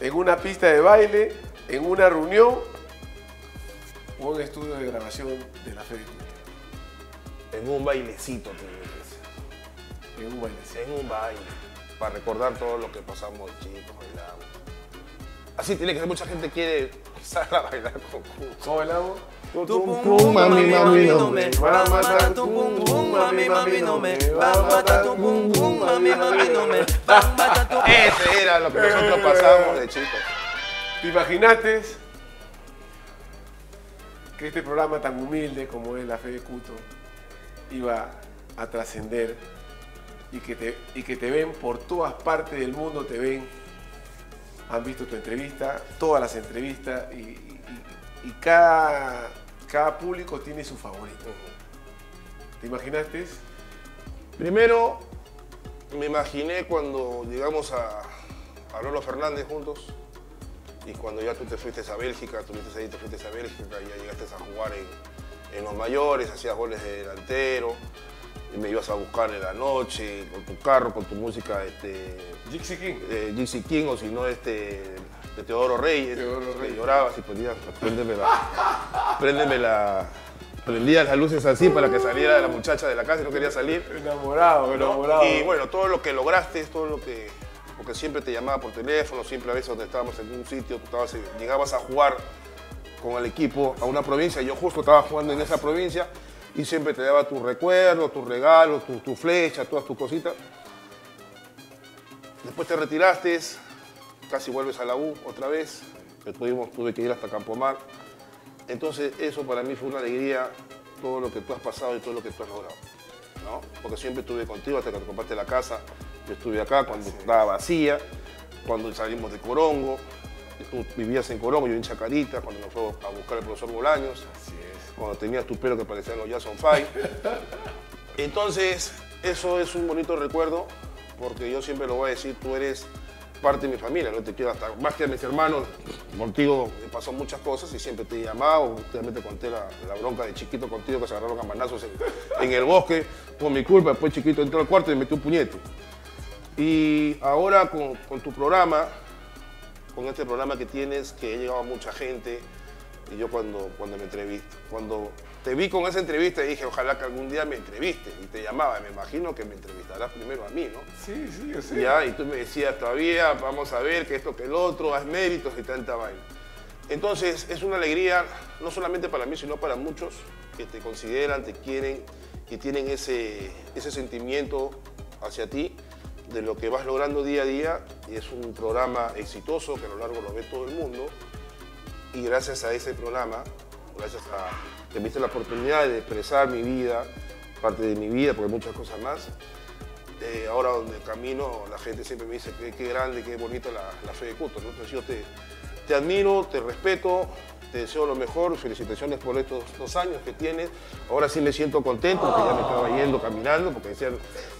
¿En una pista de baile? ¿En una reunión? ¿O en un estudio de grabación de La Fe de Cuto? En un bailecito, te digo. En un bailecito. En un baile. Para recordar todo lo que pasamos, chicos, bailamos. Así tiene que ser, mucha gente quiere empezar a bailar con Cuto. ¿Cómo bailamos? Tum pum, mami, mami, no me va a matar. Tum pum, pum, mami, mami, no me va a matar. Tum pum, pum, mami, mami, no me va a matar. Ese era lo que nosotros pasamos de chicos. ¿Te imaginaste que este programa tan humilde como es La Fe de Cuto iba a trascender y que te, y que te ven por todas partes del mundo, te ven? Han visto tu entrevista, todas las entrevistas, y, y, y cada, cada público tiene su favorito. ¿Te imaginaste? Primero, me imaginé cuando llegamos a, a Lolo Fernández juntos, y cuando ya tú te fuiste a Bélgica, tuviste ahí, te fuiste a Bélgica, y ya llegaste a jugar en, en los mayores, hacías goles de delantero. Y me ibas a buscar en la noche, con tu carro, con tu música, este... Gypsy King. Eh, Gypsy King, o si no, este... de Teodoro Reyes. Teodoro Reyes. Te llorabas y ponías, préndeme la... préndeme la... Prendías las luces así para que saliera la muchacha de la casa y no quería salir. Enamorado, ¿no? Enamorado. Y bueno, todo lo que lograste, todo lo que... Porque siempre te llamaba por teléfono, siempre a veces donde estábamos en un sitio, tú estabas, llegabas a jugar con el equipo a una provincia, y yo justo estaba jugando en esa provincia, y siempre te daba tus recuerdos, tus regalos, tu, tu flecha, todas tus cositas. Después te retiraste, casi vuelves a la U otra vez. Después tuve que ir hasta Campomar. Entonces eso para mí fue una alegría, todo lo que tú has pasado y todo lo que tú has logrado, ¿no? Porque siempre estuve contigo hasta que te compraste la casa. Yo estuve acá cuando estaba vacía, cuando salimos de Corongo. Tú vivías en Corongo, yo en Chacarita, cuando nos fue a buscar el profesor Bolaños. Así es. Cuando tenías tu pelo que parecían los Jackson Five. Entonces, eso es un bonito recuerdo, porque yo siempre lo voy a decir, tú eres parte de mi familia, no te quiero hasta más que a mis hermanos. Contigo me pasó muchas cosas y siempre te he llamado, también te conté la, la bronca de chiquito contigo, que se agarraron campanazos en, en el bosque, por mi culpa. Después chiquito entró al cuarto y me metió un puñete. Y ahora con, con tu programa, con este programa que tienes, que he llegado a mucha gente, Y yo cuando, cuando me entrevisto, cuando te vi con esa entrevista, dije, ojalá que algún día me entreviste. Y te llamaba, me imagino que me entrevistarás primero a mí, ¿no? Sí, sí, yo sé. Ya, y tú me decías, todavía, vamos a ver, que esto, que el otro, haz méritos y tanta vaina. Entonces, es una alegría, no solamente para mí, sino para muchos que te consideran, te quieren y tienen ese, ese sentimiento hacia ti de lo que vas logrando día a día. Y es un programa exitoso que a lo largo lo ve todo el mundo. Y gracias a ese programa, gracias a que me diste la oportunidad de expresar mi vida, parte de mi vida, porque muchas cosas más, eh, ahora donde camino la gente siempre me dice qué, qué grande, qué bonita la, la fe de Cuto, ¿no? Entonces yo te, te admiro, te respeto, te deseo lo mejor, felicitaciones por estos dos años que tienes. Ahora sí me siento contento porque ya me estaba yendo caminando, porque decía,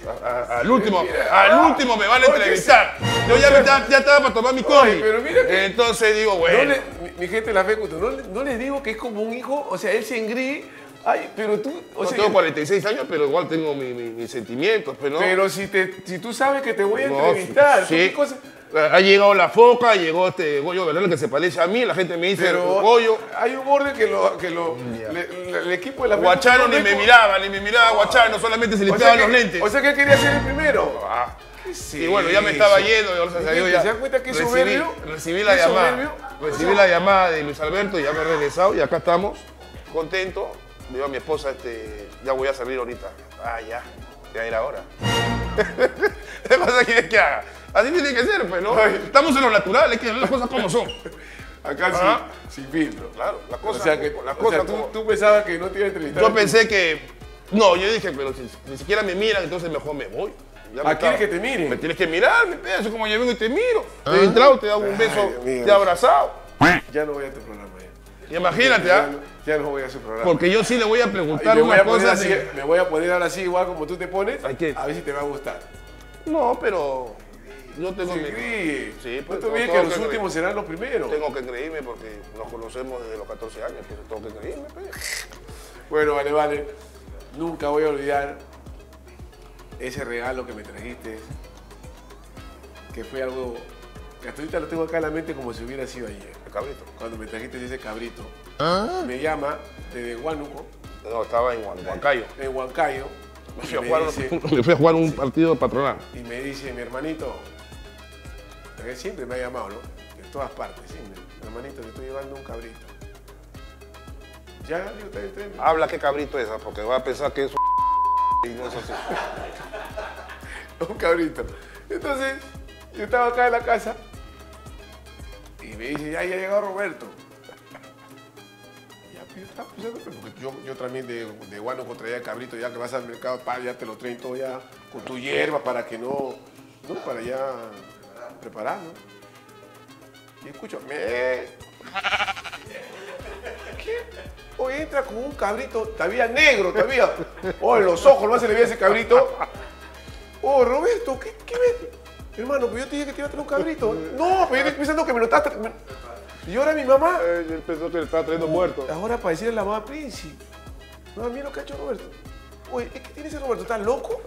a, a, al último, al último me van a entrevistar. Yo ya, me estaba, ya estaba para tomar mi COVID. Pero mira que entonces digo, bueno. No le, mi, mi gente de La Fe de Cuto, no, no les digo que es como un hijo, o sea, él se engríe. Ay, pero tú... O no, sea, tengo cuarenta y seis años, pero igual tengo mi, mi, mis sentimientos. Pero, no. pero si, te, si tú sabes que te voy a no, entrevistar, sí. ¿Qué cosas? Ha llegado la foca, llegó este Goyo Bernales que se parece a mí, la gente me dice pero Goyo. Hay un orden que lo. Que lo yeah. le, le, el equipo de La Huachano ni me miraba, ni me miraba Huachano, solamente se le quitaban los lentes. O sea que él quería ser el primero. Ah, sí, y bueno, ya me estaba yendo. O sea, ¿Te, yo ya ¿Te das cuenta que soberbio? Recibí la llamada. Soberbio? Recibí o sea, la llamada de Luis Alberto y ya me he regresado y acá estamos, contento. Le digo a mi esposa, este, ya voy a salir ahorita. Ah, ya, ya era hora. ¿Qué pasa? ¿Quieres que haga? Así tiene que ser, pues, ¿no? Estamos en lo natural, es que las cosas como son. Acá ¿Ah? sí, sin filtro. Claro, las cosas. O sea, que, las cosas o sea tú, tú pensabas que no te iba a entrevistar. Yo pensé que. No, yo dije, pero si ni siquiera me miran, entonces mejor me voy. Ya ¿A me quieres que te miren? Me tienes que mirar, me pedazo, como yo vengo y te miro. ¿Ah? Te he entrado, te hago un beso, te he abrazado. Ya no voy a tu programa. Ya. Imagínate, ¿ah? Ya no voy a hacer programa. Porque yo sí le voy a preguntar unas cosas. Así, y... Me voy a poner ahora sí, igual como tú te pones. ¿A, qué? a ver si te va a gustar. No, pero. Yo tengo sí, que. Sí, pues, no te no, que los que últimos serán los primeros. Tengo que creerme porque nos conocemos desde los catorce años, pero tengo que creerme. Pues. Bueno, vale, vale. Nunca voy a olvidar ese regalo que me trajiste, que fue algo. Hasta ahorita lo tengo acá en la mente como si hubiera sido ayer. El cabrito. Cuando me trajiste ese cabrito. ¿Ah? Me llama desde Huánuco. No, estaba en Huancayo. En Huancayo. Me fui, me, jugar, dice, me fui a jugar un sí, partido patronal. Y me dice, mi hermanito, que siempre me ha llamado, ¿no? De todas partes, siempre. Mi hermanito, te estoy llevando un cabrito. Ya, digo, te, te, te. Habla qué cabrito es, porque va a pensar que es un y no es así. Un cabrito. Entonces, yo estaba acá en la casa. Y me dice, ya, ya ha llegado Roberto. Ya, yo estaba pensando, porque yo, yo también de, de Huánuco traía el cabrito, ya que vas al mercado, pa, ya te lo traen todo ya con tu hierba para que no, no, para ya preparar, ¿no? Y escucho, me... ¿Qué? Hoy entra con un cabrito, todavía negro, todavía. Oh, en los ojos, no se le ve ese cabrito. Oh, Roberto, ¿qué, qué ves? Hermano, pues yo te dije que te iba a traer un cabrito. No, pero yo estoy pensando que me lo estás trayendo. Y ahora mi mamá. Él pensó que le estaba trayendo muerto. Ahora para decirle a la mamá Príncipe. No, mira lo que ha hecho Roberto. Oye, ¿qué tiene ese Roberto? ¿Estás loco?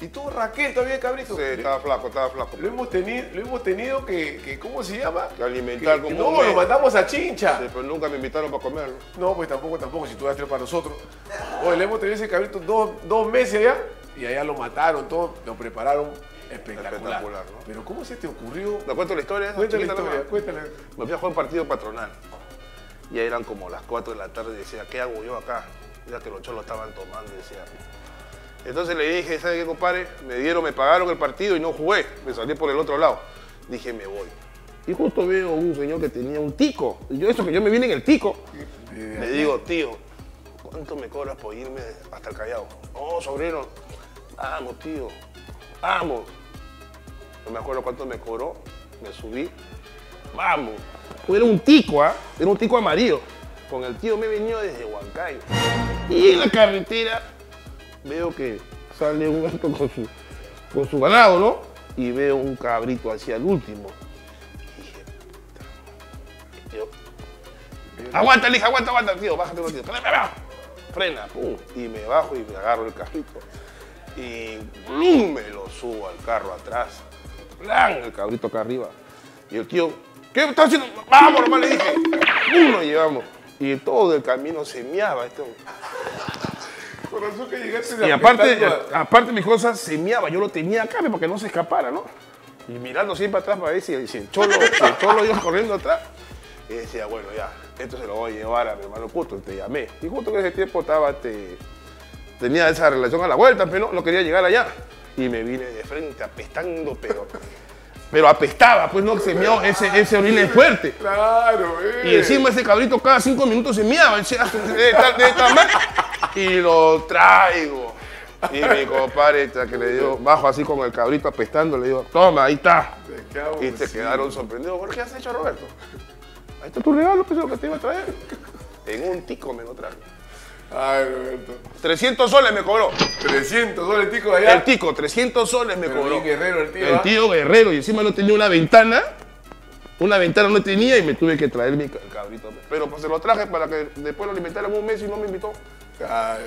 Y tú, Raquel, todavía de cabrito. Sí, estaba flaco, estaba flaco. Lo hemos tenido, lo hemos tenido que, que, ¿cómo se llama? Que alimentar que, como que No, lo mandamos a Chincha. Sí, pero nunca me invitaron para comerlo. No, pues tampoco, tampoco, si tú vas a traer para nosotros. Oye, le hemos tenido ese cabrito dos, dos meses allá. Y allá lo mataron, todo, lo prepararon. Espectacular, Espectacular ¿no? Pero ¿cómo se te ocurrió? ¿Te cuento la historia? Cuéntale la historia, cuéntale. Me fui a jugar un partido patronal. Ya eran como las cuatro de la tarde y decía, ¿qué hago yo acá? Ya que los cholos estaban tomando, decía. Entonces le dije, ¿sabes qué, compadre? Me dieron, me pagaron el partido y no jugué. Me salí por el otro lado. Dije, me voy. Y justo veo un señor que tenía un tico. Y yo, eso que yo me vine en el tico. Le digo, tío, ¿cuánto me cobras por irme hasta el Callao? Oh, sobrino. Vamos, tío. Vamos. No me acuerdo cuánto me cobró, me subí, vamos. Era un tico, ¿ah? ¿eh? Era un tico amarillo. Con el tío me venía desde Huancayo. Y en la carretera veo que sale un gato con su, con su ganado, ¿no? Y veo un cabrito hacia el último. Y dije, tío, aguanta, hija, aguanta, aguanta, tío, bájate, tío. Frena, pum. Y me bajo y me agarro el cabrito. Y ¡blum! Me lo subo al carro atrás. ¡Plan! El cabrito acá arriba. Y el tío, ¿qué estás haciendo? ¡Vamos, hermano! Le dije. uno llevamos. Y todo el camino se meaba. Este... Por eso que llegaste y aparte, a... aparte mis cosas se meaba. Yo lo tenía acá para que no se escapara, ¿no? Y mirando siempre atrás para ver si el cholo, si el cholo iba corriendo atrás. Y decía, bueno, ya, esto se lo voy a llevar a mi hermano Cuto. Te llamé. Y justo que en ese tiempo estaba, te... tenía esa relación a la vuelta, pero no quería llegar allá. Y me vine de frente apestando, pero... Pero apestaba, pues no, se meó, ese, ese orina es fuerte. Claro, eh. Y encima ese cabrito cada cinco minutos se meaba, debe estar, debe estar mal. Y lo traigo. Y mi compadre que le dio, bajo así con el cabrito apestando, le digo, toma, ahí está. Y se quedaron sorprendidos. ¿Qué has hecho, Roberto? Ahí está tu regalo, que es lo que te iba a traer. En un tico me lo traje. Ay, Roberto. trescientos soles me cobró. trescientos soles el tico de allá. El tico, trescientos soles me Pero cobró. El guerrero, el tío. El tío guerrero. Y encima no tenía una ventana. Una ventana no tenía y me tuve que traer mi cabrito. Pero pues se lo traje para que después lo alimentaran un mes y no me invitó. Ay,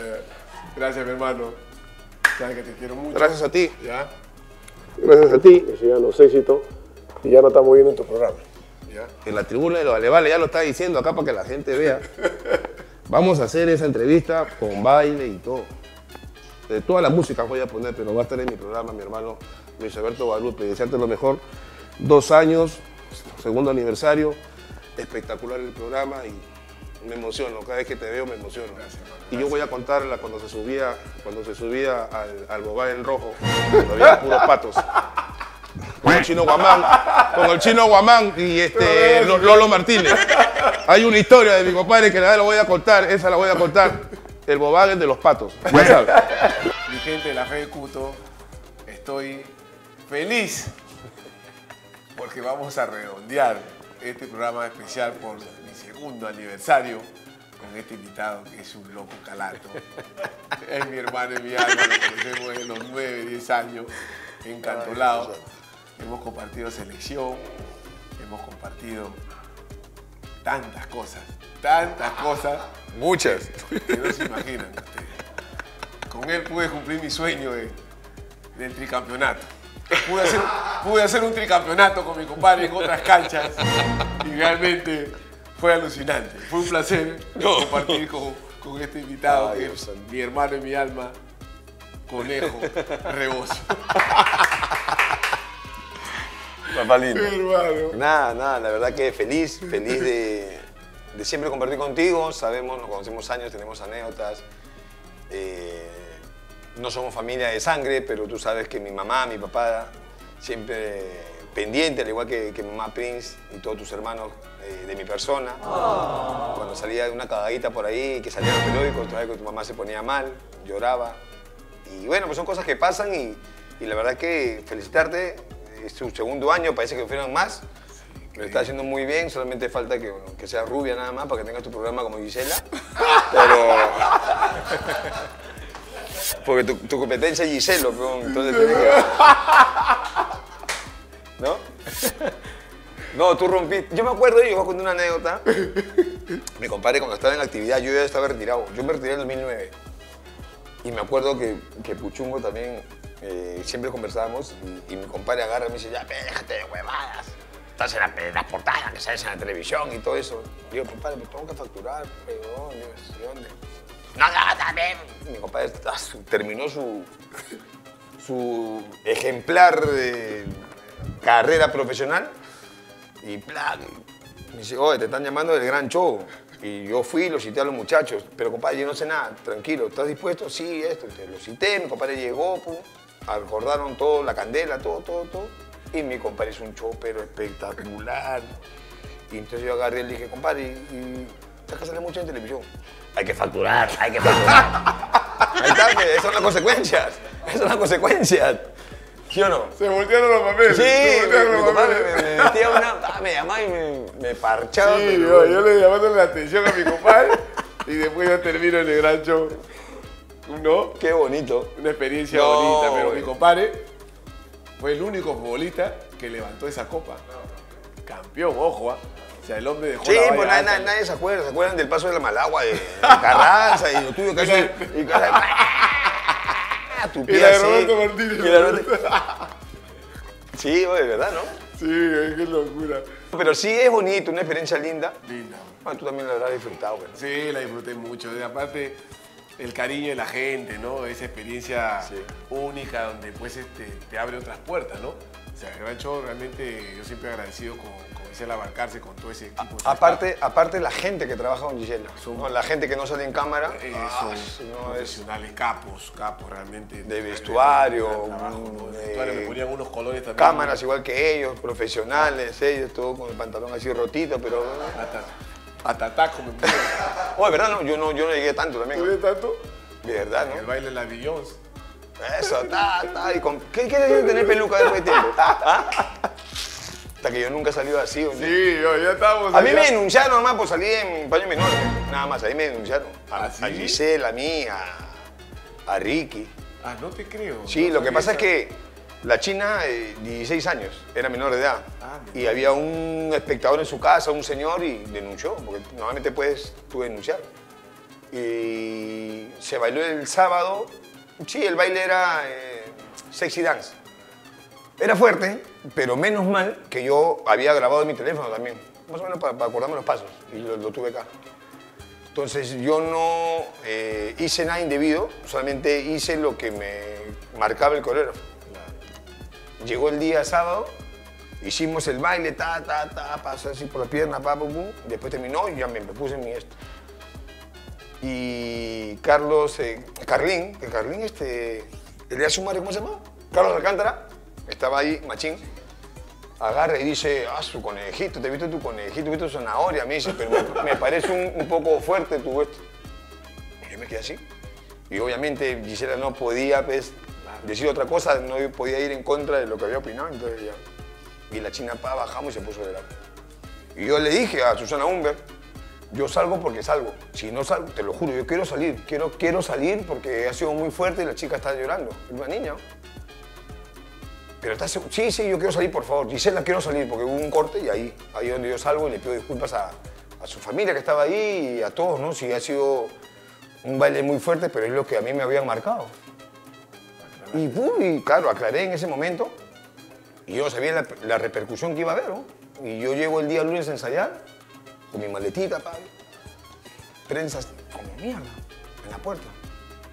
gracias, mi hermano. Sabes que te quiero mucho. Gracias a ti. ¿Ya? Gracias a ti. Que sigan los éxitos. Y ya no estamos viendo en tu programa. ¿Ya? En la tribuna de los Vale Vale ya lo está diciendo acá para que la gente vea. Vamos a hacer esa entrevista con baile y todo. De toda la música voy a poner, pero va a estar en mi programa, mi hermano Luis Alberto Guadalupe. Desearte lo mejor. Dos años, segundo aniversario. Espectacular el programa y me emociono. Cada vez que te veo me emociono. Gracias, hermano. Y yo voy a contarla cuando se subía, cuando se subía al, al Bogá en rojo, cuando había puros patos. Con el Chino Guamán, con el Chino Guamán y este, Lolo Martínez. Hay una historia de mi compadre que nada la voy a contar, esa la voy a contar. El Bobagen de los patos, ya sabes. Mi gente de La Fe de Cuto, estoy feliz porque vamos a redondear este programa especial por mi segundo aniversario con este invitado que es un loco calato. Es mi hermano y mi alma, lo conocemos desde los nueve, diez años, encantolado. Hemos compartido selección, hemos compartido tantas cosas, tantas cosas. Muchas. Que no se imaginan ustedes. Con él pude cumplir mi sueño de, del tricampeonato. Pude hacer, pude hacer un tricampeonato con mi compadre en otras canchas y realmente fue alucinante. Fue un placer no. compartir con, con este invitado Ay, que Dios es Dios. Mi hermano y mi alma, Conejo Rebozo. Papá lindo. Hermano. Nada, nada, la verdad que feliz, feliz de, de siempre compartir contigo. Sabemos, nos conocemos años, tenemos anécdotas. Eh, no somos familia de sangre, pero tú sabes que mi mamá, mi papá, siempre pendiente, al igual que, que mamá Prince y todos tus hermanos, eh, de mi persona. Oh. Cuando salía de una cagadita por ahí, que salía en los periódicos, otra vez que tu mamá se ponía mal, lloraba. Y bueno, pues son cosas que pasan y, y la verdad que felicitarte. Es su segundo año, parece que fueron más. Lo está haciendo muy bien, solamente falta que, bueno, que sea rubia nada más para que tengas tu programa como Gisela. Pero... Porque tu, tu competencia es Gisela, entonces tienes que... ¿No? No, tú rompiste. Yo me acuerdo, yo voy a contar una anécdota. Mi compadre cuando estaba en actividad, yo ya estaba retirado. Yo me retiré en dos mil nueve. Y me acuerdo que, que Puchungo también... Eh, siempre conversábamos y, y mi compadre agarra y me dice, ya, déjate de huevadas. Estás en la, en las portadas que sales en la televisión y todo eso. Y digo, compadre, me tengo que facturar, perdón, ¿dónde? No, no, también. Mi compadre ah, su, terminó su, su ejemplar de carrera profesional y plan, me dice, oye, te están llamando del Gran Show. Y yo fui, lo cité a los muchachos, pero compadre, yo no sé nada, tranquilo, ¿estás dispuesto? Sí, esto, lo cité, mi compadre llegó, pum. Acordaron todo, la candela, todo, todo, todo. Y mi compadre hizo un show, pero espectacular. Y entonces yo agarré y le dije, compadre, ¿estás que sale mucho en televisión? Hay que facturar, hay que facturar. Ahí está, esas son las consecuencias. Esas son las consecuencias. ¿Sí o no? Se voltearon los papeles. Sí, se voltearon los papeles. Me, me metía una... Me llamaba y me, me parchaba. Sí, yo, yo le llamaba la atención a mi compadre y después ya termino en el Gran Show. ¿No? Qué bonito. Una experiencia no, bonita, pero mi compadre fue el único futbolista que levantó esa copa. Campeón, ojo, ¿eh? O sea, el hombre dejó sí, la pues na, na, nadie se acuerda. ¿Se acuerdan del paso de la Malagua, de, de Carranza y lo tuyo que hace? Y la de Roberto Martínez. Sí, oye, ¿verdad, no? Sí, qué locura. Pero sí es bonito, una experiencia linda. Linda. Ah, tú también la habrás disfrutado, güey. Sí, la disfruté mucho. Aparte, el cariño de la gente, ¿no? Esa experiencia sí. única donde pues este, te abre otras puertas, ¿no? O sea, el Gran Show realmente yo siempre agradecido con, con Gisela Barcarse, con todo ese equipo. Aparte, aparte la gente que trabaja con Gisela, ¿no? La gente que no sale en cámara. Eh, ah, son no, profesionales, es... capos, capos realmente. De vestuario. De, de, de, de trabajo, ¿no? De vestuario, me ponían unos colores también. Cámaras ¿no? igual que ellos, profesionales, ellos, todo con el pantalón así rotito, pero... Atataco me puse. Oye, ¿verdad? No, yo, no, yo no llegué tanto también. ¿Tú llegué tanto? De verdad, ¿no? El baile de la Beyoncé. Eso, ta, ta. Y con... ¿Qué quieres tener peluca después de tiempo? ¿Ah? Hasta que yo nunca he salido así. ¿O no? Sí, yo, ya estábamos. A mí me denunciaron, nomás, por salir en paño menor. Nada más, ahí me denunciaron. A, ¿Ah, sí? a Gisela, a mí, a, a Ricky. Ah, no te creo. Sí, no, lo que pasa esa... es que... La china, eh, dieciséis años, era menor de edad. Ah, y había un espectador en su casa, un señor, y denunció, porque normalmente puedes tú denunciar. Y se bailó el sábado. Sí, el baile era eh, sexy dance. Era fuerte, pero menos mal que yo había grabado en mi teléfono también. Más o menos para, para acordarme los pasos, y lo, lo tuve acá. Entonces yo no eh, hice nada indebido, solamente hice lo que me marcaba el coreógrafo. Llegó el día sábado, hicimos el baile, ta, ta, ta, pasé así por la pierna, pa, pum, pum. Después terminó y ya me puse en mi esto. Y Carlos, eh, Carlín, que Carlín, este, el de su madre, ¿cómo se llama? Carlos Alcántara, estaba ahí, machín, agarra y dice, ah, su conejito, te he visto tu conejito, te he visto tu zanahoria, me dice, pero me, me parece un, un poco fuerte tu esto. Y yo me quedé así. Y obviamente Gisela no podía, pues, decir otra cosa, no podía ir en contra de lo que había opinado, entonces ya. Y la china, pa, bajamos y se puso de lado. Y yo le dije a Susana Humber, yo salgo porque salgo. Si no salgo, te lo juro, yo quiero salir. Quiero, quiero salir porque ha sido muy fuerte y la chica está llorando. Es una niña. Pero está seguro. Sí, sí, yo quiero salir, por favor. Gisela, quiero salir porque hubo un corte y ahí, ahí es donde yo salgo y le pido disculpas a, a su familia que estaba ahí y a todos, ¿no? Sí, ha sido un baile muy fuerte, pero es lo que a mí me habían marcado. Y, pum, y claro, aclaré en ese momento y yo sabía la, la repercusión que iba a haber, ¿no? Y yo llego el día lunes a ensayar con mi maletita, pa, prensas como mierda en la puerta.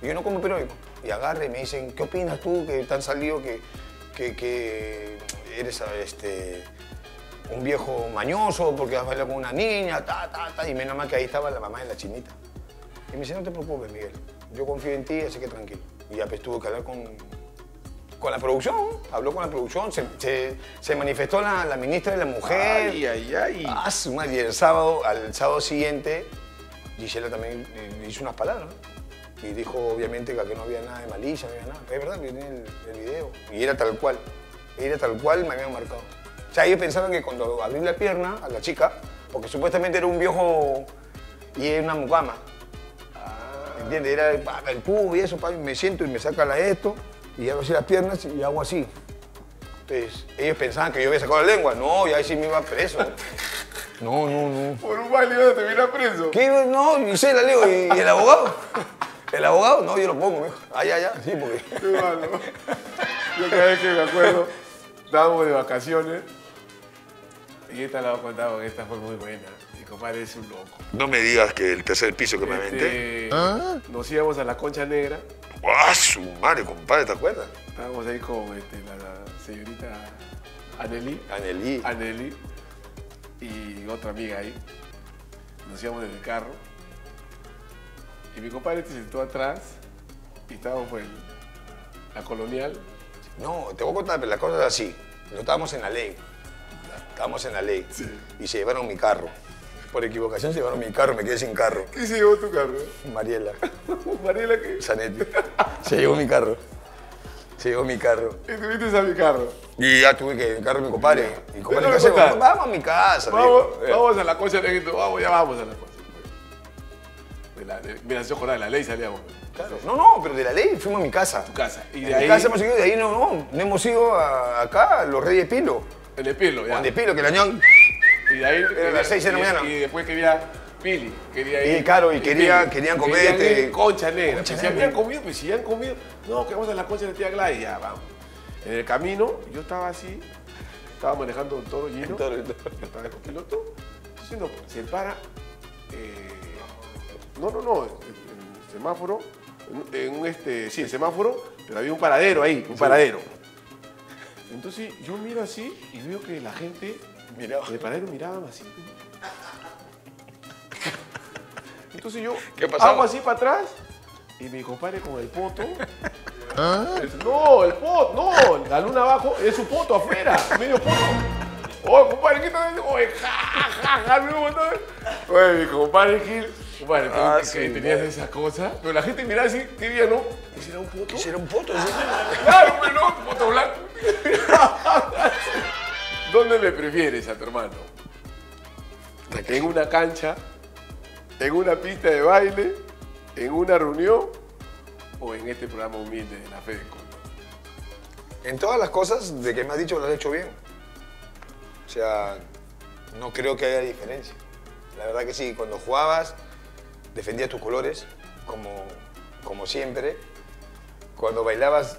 Y yo no como periódico. Y agarre y me dicen, ¿qué opinas tú que te han salido que, que, que eres este, un viejo mañoso porque has bailado con una niña, ta, ta, ta? Y menos mal que ahí estaba la mamá de la chinita. Y me dice, no te preocupes, Miguel, yo confío en ti, así que tranquilo. Y ya pues tuve que hablar con, con la producción, habló con la producción, se, se, se manifestó la, la ministra de la mujer. Ay, ay, ay. Ah, su madre. Y el sábado, al sábado siguiente, Gisela también hizo unas palabras, ¿no? Y dijo obviamente que aquí no había nada de malicia, no había nada. Es verdad, viene el, el video. Y era tal cual, era tal cual me habían marcado. O sea, ellos pensaban que cuando abrí la pierna a la chica, porque supuestamente era un viejo y era una mucama. ¿Entiendes? Era el, el cubo y eso, pa, y me siento y me saca la esto, y hago así las piernas y hago así. Entonces, ellos pensaban que yo había sacado la lengua. No, y ahí sí me iba preso. No, no, no. Por un baile iba a terminar preso. ¿Qué? No, y sé, la leo. ¿Y, ¿Y el abogado? ¿El abogado? No, yo lo pongo, mijo. Ah, ya, ya. Sí, porque... Qué malo. Yo cada vez que me acuerdo, estábamos de vacaciones y esta la voy a contar, esta fue muy buena. Compadre, es un loco. No me digas que el tercer piso que este, me aventé. ¿Ah? Nos íbamos a la Concha Negra. ¡Ah, su madre, compadre! ¿Te acuerdas? Estábamos ahí con este, la, la señorita Anelí. Anelí. Anelí. Y otra amiga ahí. Nos íbamos en el carro. Y mi compadre se sentó atrás. Y estábamos en la Colonial. No, te voy a contar, pero la cosa es así. No estábamos en la ley. Estábamos en la ley. Sí. Y se llevaron mi carro. Por equivocación se llevaron mi carro, me quedé sin carro. ¿Qué se llevó tu carro? Mariela. ¿Mariela qué? Zanetti. Se llevó mi carro. Se llevó mi carro. ¿Y tuviste a mi carro? Y ya tuve que el carro de mi compadre. ¿Y cómo le pasé? Vamos a mi casa. Vamos, vamos a la Concha, negrito. Vamos, ya vamos a la Concha. Mira, se acordaba de la ley, salíamos. Claro. No, no, pero de la ley fuimos a mi casa. Tu casa. Y de ahí. casa hemos seguido, de ahí no, no. No hemos ido a, acá, los Reyes Pilo. El de Pilo, ya. El de Pilo, que el añón. Y de ahí, era las seis de la mañana. Y después quería Pili, quería ir. Y claro, y quería, querían comer. Este... Concha Negra. Si habían comido, pues si han comido. No, que vamos a la Concha de la tía Gladys, ya vamos. En el camino, yo estaba así, Estaba manejando un toro lleno, estaba de copiloto. Si, no, se para, eh, no, no, no, en, en el semáforo, en, en este, sí, el semáforo, pero había un paradero ahí, un sí. paradero. Entonces yo miro así y veo que la gente miraba. El paradero miraba así. Entonces yo ¿Qué hago así para atrás y mi compadre con el poto. ¿Ah? No, el poto, no, la luna abajo, es su poto afuera, medio poto. Oh, compadre, ¿qué tal? Oye, ja, ja, ja, mi compadre. Oye, mi compadre Gil. Compadre, ah, sí, que tenías bueno. esas cosas. Pero la gente miraba así, ¿qué día no? ¿Ese era un poto? ¿Ese era un poto? Claro, pero no, un poto blanco. ¿Dónde me prefieres a tu hermano? En una cancha, en una pista de baile, en una reunión o en este programa humilde de La Fe de Cuto. En todas las cosas de que me has dicho, lo has hecho bien. O sea, no creo que haya diferencia. La verdad que sí, cuando jugabas, defendías tus colores, como, como siempre. Cuando bailabas,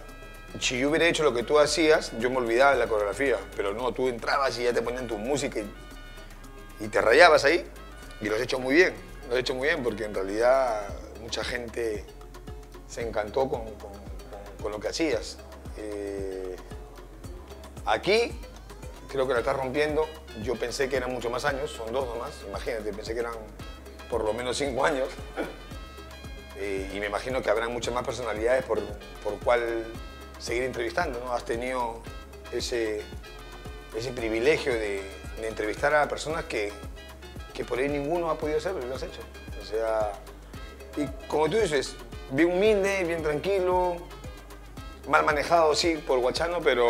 si yo hubiera hecho lo que tú hacías, yo me olvidaba de la coreografía. Pero no, tú entrabas y ya te ponían tu música y, y te rayabas ahí. Y lo has hecho muy bien, lo has hecho muy bien, porque en realidad mucha gente se encantó con, con, con lo que hacías. Eh, aquí creo que la estás rompiendo. Yo pensé que eran muchos más años, son dos nomás, imagínate, pensé que eran por lo menos cinco años. Eh, y me imagino que habrán muchas más personalidades por, por cual seguir entrevistando, ¿no? Has tenido ese, ese privilegio de, de entrevistar a personas que, que por ahí ninguno ha podido hacerlo y lo has hecho. O sea, y como tú dices, bien humilde, bien tranquilo, mal manejado, sí, por Huachano, pero...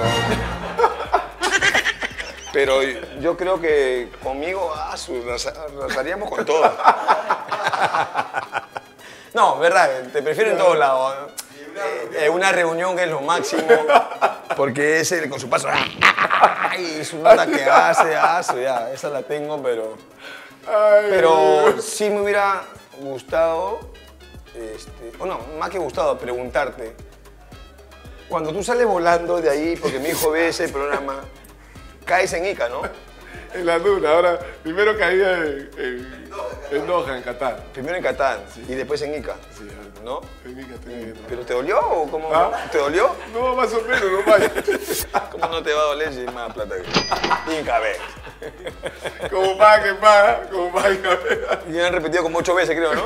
pero yo creo que conmigo ah, razaríamos con todo. No, verdad, te prefiero en todos lados. Eh, eh, una reunión que es lo máximo, porque ese con su paso... y su nota que hace, hace, ya, esa la tengo, pero... pero sí me hubiera gustado... Este, o no, más que gustado preguntarte, cuando tú sales volando de ahí, porque mi hijo ve ese programa, caes en Ica, ¿no? En la duna, ahora, primero caía en, en, en Doha, en Qatar. Primero en Qatar, sí. Y después en Ica, sí, ¿no? En Ica te... ¿Pero te dolió o cómo? ¿Ah? ¿Te dolió? No, más o menos, no vaya. ¿Cómo no te va a doler si hay más plata que IncaBet? Como más que más, como más IncaBet. Y han repetido como ocho veces, creo, ¿no?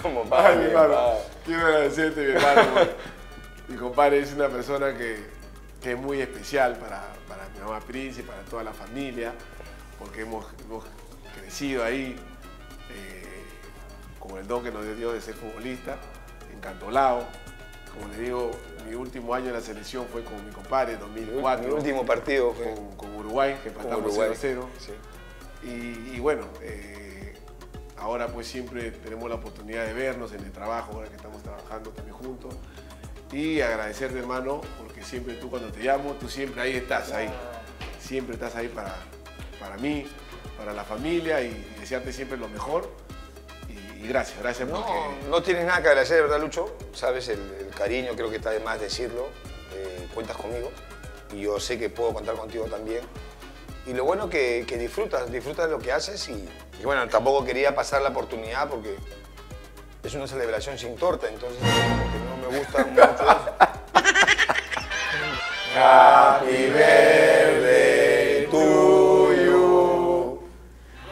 Como padre, ay, mi hermano, padre. Quiero agradecerte, mi hermano. Mi compadre es una persona que, que es muy especial para, para mi mamá Prince y para toda la familia, porque hemos, hemos crecido ahí eh, con el don que nos dio Dios de ser futbolista, encantolado. Como le digo, mi último año en la selección fue con mi compadre, dos mil cuatro. Mi último partido fue con, con Uruguay, que empatamos cero a cero. Sí. Y, y bueno... Eh, ahora pues siempre tenemos la oportunidad de vernos en el trabajo, ahora que estamos trabajando también juntos. Y agradecerte, hermano, porque siempre tú cuando te llamo, tú siempre ahí estás, ahí. Siempre estás ahí para, para mí, para la familia y, y desearte siempre lo mejor. Y, y gracias, gracias no, porque... No tienes nada que agradecer, ¿verdad, Lucho? Sabes, el, el cariño creo que está de más decirlo. Eh, cuentas conmigo y yo sé que puedo contar contigo también. Y lo bueno que, que disfrutas, disfrutas de lo que haces y, y bueno, tampoco quería pasar la oportunidad porque es una celebración sin torta, entonces no me gusta mucho. Happy birthday to you.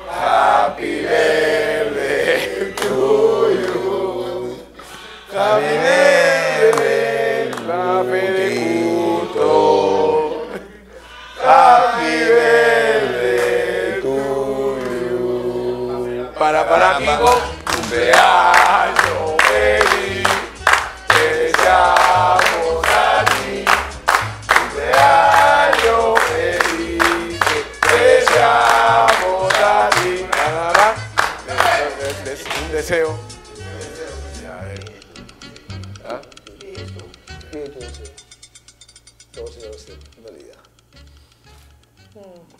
Happy birthday to you. Happy birthday, La Fe de Cuto. Happy birthday. Para, para, amigos, cumpleaños feliz, te deseamos a ti. Cumpleaños feliz, te deseamos a ti. Nada más, un deseo. Ya, eh. ¿Ah? Pide tu deseo. Todo se va a hacer realidad.